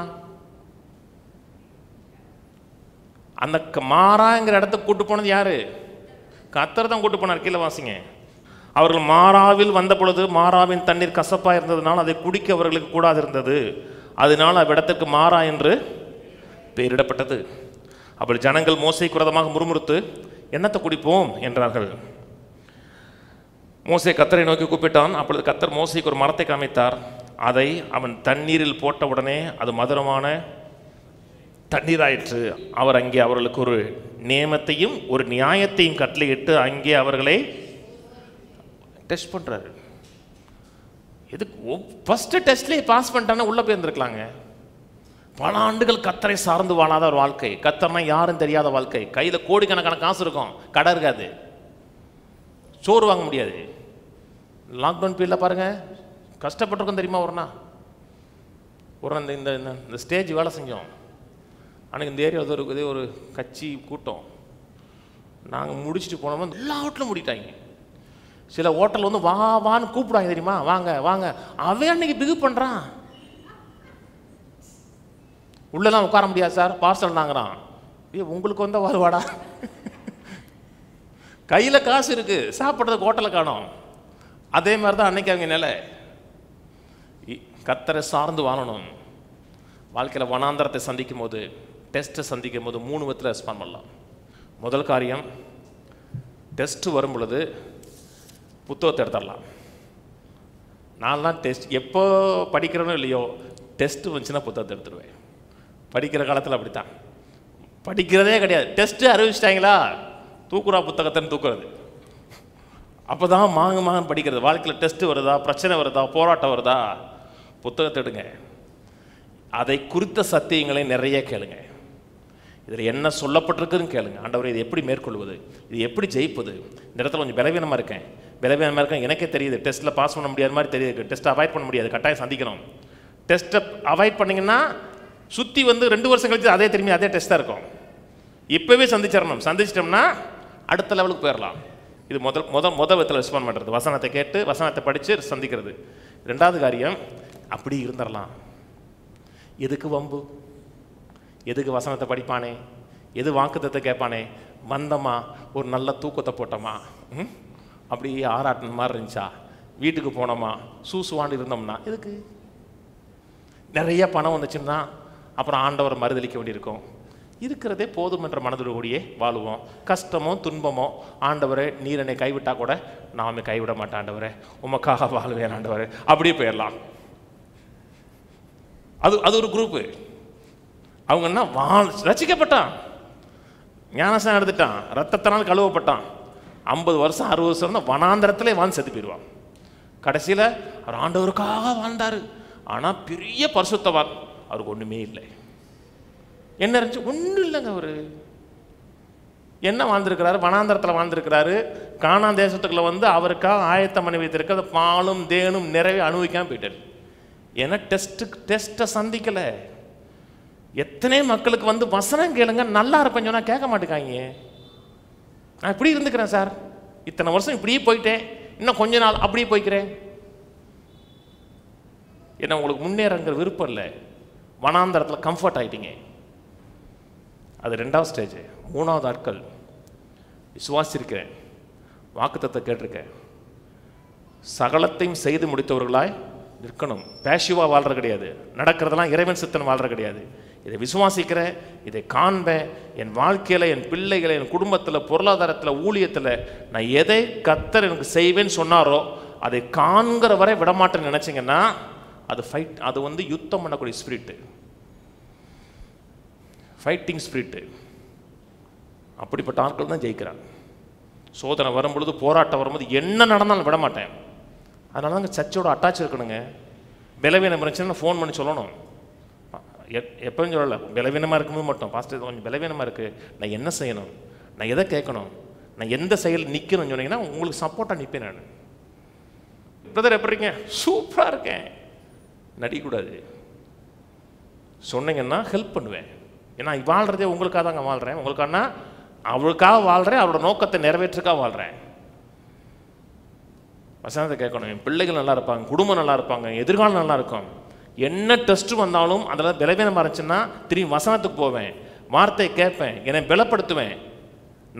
அந்த மாறாங்கிற இடத்துக்கு கூட்டு போனது யாரு? கத்தர் தான் கூட்டு போனார். கீழே வாசிங்க. அவர்கள் மாறாவில் வந்த பொழுது மாறாவின் தண்ணீர் கசப்பாக இருந்ததுனால் அதை குடிக்க அவர்களுக்கு கூடாது இருந்தது. அதனால் அவ்விடத்திற்கு மாறா என்று பெயரிடப்பட்டது. அப்படி ஜனங்கள் மோசை குரதமாக முறுமுறுத்து என்னத்தை குடிப்போம் என்றார்கள். மோசை கத்தரை நோக்கி கூப்பிட்டான். அப்பொழுது கத்தர் மோசைக்கு ஒரு மரத்தை காமித்தார். அதை அவன் தண்ணீரில் போட்ட உடனே அது மதுரமான தண்ணீராயிற்று. அவர் அங்கே அவர்களுக்கு ஒரு நியமத்தையும் ஒரு நியாயத்தையும் கட்டளையிட்டு அங்கே அவர்களை டெஸ்ட் பண்ணுறாரு. எதுக்கு ஃபஸ்ட்டு டெஸ்ட்லேயே பாஸ் பண்ணிட்டானே உள்ளே போயிருந்துருக்கலாங்க. பல ஆண்டுகள் கத்தரை சார்ந்து வாழாத ஒரு வாழ்க்கை, கத்தர்னா யாரும் தெரியாத வாழ்க்கை. கையில் கோடிக்கணக்கான காசு இருக்கும், கடை இருக்காது, சோறு வாங்க முடியாது. லாக்டவுன் பீரியடில் பாருங்கள் கஷ்டப்பட்டிருக்கோம் தெரியுமா. ஒரு இந்த ஸ்டேஜ் வேலை செஞ்சோம். அன்றைக்கி இந்த ஏரியாவில் தான் இருக்குது ஒரு கட்சி கூட்டம். நாங்கள் முடிச்சுட்டு போனோம்னா எல்லா ஹோட்டலும் மூடிட்டாங்க. சில ஹோட்டல் வந்து வா வான்னு கூப்பிடுவாங்க தெரியுமா, வாங்க வாங்க. அவன் அன்றைக்கி பிகு பண்ணுறான். உள்ளெல்லாம் உட்கார முடியாது சார், பார்சல் நாங்கிறான். ஏ உங்களுக்கு வந்தால் வருவாடா, கையில் காசு இருக்குது, சாப்பிட்றதுக்கு ஹோட்டலில் காணும். அதே மாதிரி தான் அன்றைக்கி அவங்க நிலை. கத்தரை சார்ந்து வாழணும். வாழ்க்கையில் வனாந்தரத்தை சந்திக்கும் போது, டெஸ்ட்டை சந்திக்கும் போது 3 விதத்தில் ரெஸ்பாண்ட் பண்ணலாம். முதல் காரியம், டெஸ்ட்டு வரும் பொழுது புத்தகத்தை எடுத்துடலாம். நான்லாம் டெஸ்ட் எப்போ படிக்கிறனோ இல்லையோ, டெஸ்ட்டு வந்துச்சுன்னா புத்தகத்தை எடுத்துடுவேன். படிக்கிற காலத்தில் அப்படி தான், படிக்கிறதே கிடையாது. டெஸ்ட்டு அறிவிச்சிட்டாங்களா தூக்குறா புத்தகத்தைன்னு தூக்குறது. அப்போ தான் மாங்கு மாங்கன்னு படிக்கிறது. வாழ்க்கையில் டெஸ்ட்டு வருதா, பிரச்சனை வருதா, போராட்டம் வருதா, புத்தகத்தை எடுங்க. அதை குறித்த சத்தியங்களை நிறைய கேளுங்க. இதில் என்ன சொல்லப்பட்டிருக்குன்னு கேளுங்க. ஆண்டவரே இதை எப்படி மேற்கொள்வது, இது எப்படி ஜெயிப்பது, இந்த இடத்துல கொஞ்சம் பலவீனமாக இருக்கேன், எனக்கே தெரியுது டெஸ்ட்டில் பாஸ் பண்ண முடியாத மாதிரி தெரியுது, டெஸ்ட்டை அவாய்ட் பண்ண முடியாது, கட்டாயம் சந்திக்கணும். டெஸ்ட்டை அவாய்ட் பண்ணிங்கன்னா சுற்றி வந்து 2 வருஷம் கழிச்சு அதே திரும்பி அதே டெஸ்ட்டாக இருக்கும். இப்போவே சந்திச்சிட்டோம்னா அடுத்த லெவலுக்கு போயிடலாம். இது முதல் விதத்தில் ரெஸ்பாண்ட் பண்ணுறது, வசனத்தை கேட்டு வசனத்தை படித்து சந்திக்கிறது. 2வது காரியம், அப்படி இருந்துடலாம். எதுக்கு வம்பு, எதுக்கு வசனத்தை படிப்பானே, எது வாக்குத்தத்தை கேட்பானே, வந்தமா ஒரு நல்ல தூக்கத்தை போட்டோமா, அப்படியே ஆராட்டின மாதிரி இருந்துச்சா, வீட்டுக்கு போனோமா, சூசுவாண்டு இருந்தோம்னா, எதுக்கு நிறைய பணம் வந்துச்சுன்னா அப்புறம் ஆண்டவரை மறுதளிக்க வேண்டியிருக்கும். இருக்கிறதே போதும் என்ற மனதோடு வாழுவோம். கஷ்டமோ துன்பமோ, ஆண்டவரே நீர் என்னை கைவிட்டால் கூட நாமே கைவிட மாட்டேன் ஆண்டவரே, உமக்காக வாழுவேன் ஆண்டவரே, அப்படியே போயிடலாம். அது ஒரு குரூப்பு. அவங்க என்ன ரசிக்கப்பட்டான், ஞானசானம் எடுத்துட்டான், ரத்தத்தினால் கழுவப்பட்டான், 50 வருஷம் 60 வருஷம் வனாந்தரத்திலே வாழ்ந்து செத்து போயிடுவான். கடைசியில் அவர் ஆண்டவருக்காக வாழ்ந்தார், ஆனால் பெரிய பரிசுத்தவான். அவருக்கு ஒன்றுமே இல்லை. என்ன இருந்துச்சு? ஒன்றும் இல்லைங்க. அவர் என்ன வாழ்ந்திருக்கிறாரு? வனாந்தரத்தில் வாழ்ந்திருக்கிறாரு. கானான் தேசத்துக்குள்ளே வந்து அவருக்காக ஆயத்தம் பண்ணி வைத்திருக்க அந்த பாலும் தேனும் நிறைவே அனுபவிக்காமல் போயிட்டார். ஏன்னா டெஸ்ட்டை சந்திக்கலை. எத்தனை மக்களுக்கு வந்து வசனம் கேளுங்க நல்லா இருப்பேன்னு சொன்னால் கேட்க மாட்டேங்காங்க. நான் இப்படி இருந்துக்கிறேன் சார், இத்தனை வருஷம் இப்படியே போயிட்டேன், இன்னும் கொஞ்ச நாள் அப்படியே போய்க்கிறேன். ஏன்னா உங்களுக்கு முன்னேறங்கிற விருப்பம் இல்லை, வனாந்தரத்தில் கம்ஃபர்ட் ஆகிட்டீங்க. அது 2வது ஸ்டேஜ். 3வது ஆட்கள், விசுவாசிருக்கிறேன், வாக்குத்தத்தை கேட்டிருக்கேன், சகலத்தையும் செய்து முடித்தவர்களாய் நிற்கணும். பேஷிவாக வாழ்கிற கிடையாது, நடக்கிறதெல்லாம் இறைவன் சித்தன் வாழ்கிற கிடையாது. இதை விசுவாசிக்கிறேன், இதை காண்பேன். என் வாழ்க்கையில், என் பிள்ளைகளை, என் குடும்பத்தில், பொருளாதாரத்தில், ஊழியத்தில் நான் எதை கத்தர் எனக்கு செய்வேன்னு சொன்னாரோ அதை காண்கிற வரை விடமாட்டேன்னு நினச்சிங்கன்னா அது ஃபைட் அது வந்து யுத்தம் பண்ணக்கூடிய ஸ்பிரிட்டு, ஃபைட்டிங் ஸ்பிரிட்டு. அப்படிப்பட்ட ஆட்கள் தான் ஜெயிக்கிறாங்க. சோதனை வரும்பொழுது, போராட்டம் வரும்போது, என்ன நடந்தாலும் விட மாட்டேன். அதனால தாங்க சர்ச்சோட அட்டாச் இருக்கணுங்க. பலவீனம் இருந்துச்சுன்னா ஃபோன் பண்ணி சொல்லணும். எப்பவும் சொல்லலை, பலவீனமாக இருக்கும்போது மட்டும் பாஸ்டர் கொஞ்சம் பலவீனமாக இருக்குது, நான் என்ன செய்யணும், நான் எதை கேட்கணும், நான் எந்த செயல் நிற்கணும்னு சொன்னீங்கன்னா உங்களுக்கு சப்போர்ட்டாக நிற்பேன். நான் பிரதர் எப்படி இருக்கேன், சூப்பராக இருக்கேன், நடிக்கக்கூடாது சொன்னீங்கன்னா ஹெல்ப் பண்ணுவேன். ஏன்னா வாழ்கிறதே உங்களுக்காக தாங்க வாழ்கிறேன். உங்களுக்கானா அவளுக்காக வாழ்கிறேன், அவரோட நோக்கத்தை நிறைவேற்றுக்காக வாழ்கிறேன். வசனத்தை கேட்கணும். என் பிள்ளைகள் நல்லா இருப்பாங்க, குடும்பம் நல்லா இருப்பாங்க, எதிர்காலம் நல்லா இருக்கும். என்ன டெஸ்ட்டு வந்தாலும் அதில் பலவீனமாக இருந்துச்சுன்னா திரும்பி வசனத்துக்கு போவேன், வார்த்தையை கேட்பேன், என்னை பலப்படுத்துவேன்.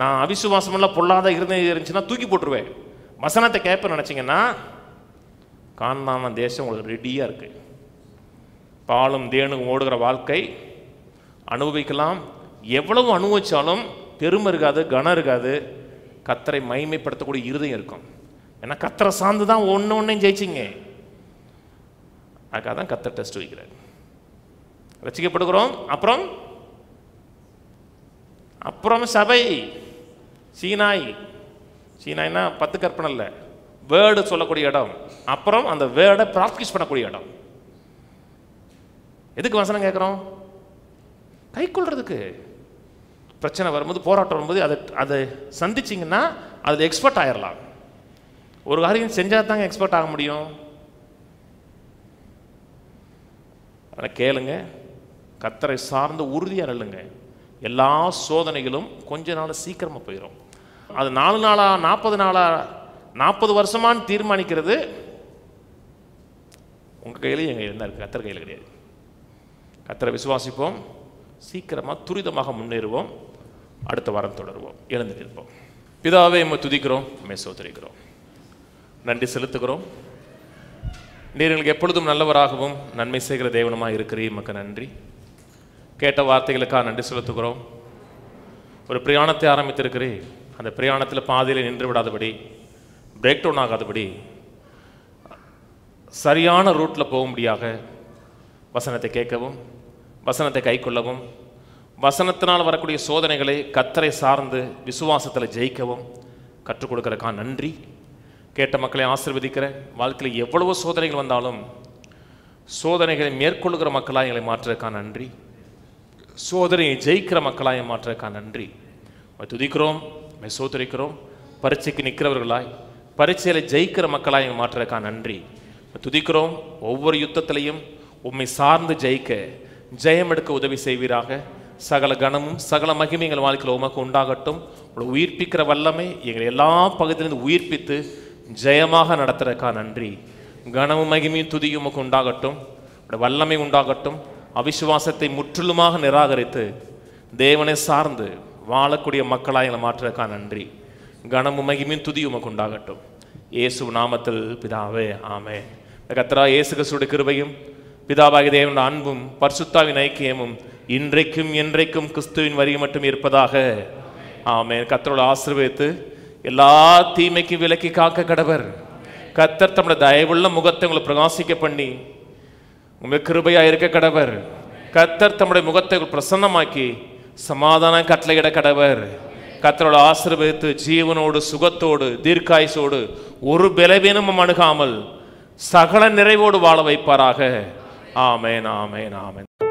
நான் அவிசுவாசமெல்லாம் பொல்லாத இருந்துச்சுன்னா தூக்கி போட்டுருவேன். வசனத்தை கேட்பேன் நினச்சிங்கன்னா காணாம தேசம் உங்களுக்கு ரெடியாக இருக்குது. பாலும் தேனும் ஓடுகிற வாழ்க்கை அனுபவிக்கலாம். எவ்வளவு அனுபவித்தாலும் பெருமை இருக்காது, கனம் இருக்காது, கத்தரை மகிமைப்படுத்தக்கூடிய இருதயம் இருக்கும். ஏன்னா கத்தரை சார்ந்து தான் ஒன்று ஒன்றையும் ஜெயிச்சிங்க. அதுக்காக தான் கத்தரை டெஸ்ட் வைக்கிறார். ரசிக்கப்படுகிறோம். அப்புறம் அப்புறம் சபை சீனாய், சீனாய்னா 10 கற்பனை இல்லை, வேர்டு சொல்லக்கூடிய இடம். அப்புறம் அந்த வேர்டை ப்ராக்டிஸ் பண்ணக்கூடிய இடம். எதுக்கு வசனம் கேட்குறோம்? கை கொள்றதுக்கு. பிரச்சனை வரும்போது, போராட்டம் வரும்போது அதை அதை சந்திச்சிங்கன்னா அது எக்ஸ்பர்ட் ஆகிடலாம். ஒரு காரியம் செஞ்சால் தாங்க எக்ஸ்பர்ட் ஆக முடியும். அதனால் கேளுங்க, கத்தரை சார்ந்து உறுதியாக நில்லுங்க. எல்லா சோதனைகளும் கொஞ்ச நாள் சீக்கிரமாக போயிடும். அது 4 நாளாக 40 வருஷமானு தீர்மானிக்கிறது உங்கள் கையிலேயே எங்கள் கையில் தான் இருக்குது, கத்தர் கையில் கிடையாது. கத்தரை விசுவாசிப்போம், சீக்கிரமாக துரிதமாக முன்னேறுவோம். அடுத்த வாரம் தொடருவோம். எழுந்து நிற்போம். பிதாவே, நம்ம துதிக்கிறோம், நம்மை சோதரிக்கிறோம், நன்றி செலுத்துகிறோம். நீர் எங்களுக்கு எப்பொழுதும் நல்லவராகவும் நன்மை செய்கிற தேவனமாக இருக்கிறீர். மக்கள் நன்றி. கேட்ட வார்த்தைகளுக்காக நன்றி செலுத்துகிறோம். ஒரு பிரயாணத்தை ஆரம்பித்திருக்கிறீர். அந்த பிரயாணத்தில் பாதியில் நின்று விடாதபடி, பிரேக் டவுன் ஆகாதபடி, சரியான ரூட்டில் போகும்படியாக வசனத்தை கேட்கவும், வசனத்தை கை கொள்ளவும், வசனத்தினால் வரக்கூடிய சோதனைகளை கத்தரை சார்ந்து விசுவாசத்தில் ஜெயிக்கவும் கற்றுக் கொடுக்கறதுக்காக நன்றி. கேட்ட மக்களை ஆசீர்வதிக்கிற வாழ்க்கையில் எவ்வளவோ சோதனைகள் வந்தாலும் சோதனைகளை மேற்கொள்ளுகிற மக்களாக எங்களை மாற்றுறதுக்காக நன்றி. சோதனையை ஜெயிக்கிற மக்களாக மாற்றுறதுக்காக நன்றி. துதிக்கிறோம், சோதரிக்கிறோம். பரீட்சைக்கு நிற்கிறவர்களாய், பரீட்சையில் ஜெயிக்கிற மக்களாக மாற்றுறதுக்காக நன்றி. துதிக்கிறோம். ஒவ்வொரு யுத்தத்திலையும் உண்மை சார்ந்து ஜெயிக்க, ஜெயம் எடுக்க உதவி செய்வீராக. சகல கனமும் சகல மகிமை எங்கள் வாழ்க்கையில் உமக்கு உண்டாகட்டும். உங்களை உயிர்ப்பிக்கிற வல்லமை எங்கள் எல்லா பகுதியிலிருந்து உயிர்ப்பித்து ஜெயமாக நடத்துறதுக்காக நன்றி. கனமும் மகிமையும் துதியும் உமக்கு உண்டாகட்டும். உங்களுடைய வல்லமை உண்டாகட்டும். அவிசுவாசத்தை முற்றிலுமாக நிராகரித்து தேவனை சார்ந்து வாழக்கூடிய மக்களாக எங்களை மாற்றுறதுக்காக நன்றி. கனமும் மகிமையும் துதியும் உமக்கு உண்டாகட்டும். இயேசு நாமத்தில் பிதாவே, ஆமே. கர்த்தரா இயேசு கிறிஸ்துவின் கிருபையும் பிதாவாகிய தேவனுடைய அன்பும் பரிசுத்தாவின் ஐக்கியமும் இன்றைக்கும் என்றைக்கும் கிறிஸ்துவின் வரியை மட்டும் இருப்பதாக. ஆமே. கர்த்தரோடு ஆசீர்வதித்து எல்லா தீமைக்கு விலக்கி காக்க கடவர். கர்த்தர் தம்முடைய தயவுள்ள முகத்தை உங்களை பிரகாசிக்க பண்ணி உங்களுக்கு கிருபையாக இருக்க கடவர். கர்த்தர் தம்முடைய முகத்தை பிரசன்னமாக்கி சமாதான கட்டளையிட கடவர். கர்த்தரோடு ஆசீர்வதித்து ஜீவனோடு, சுகத்தோடு, தீர்க்காயுசோடு, ஒரு பலவீனமும் அணுகாமல் சகல நிறைவோடு வாழ வைப்பாராக. ஆமென், ஆமென், ஆமென்.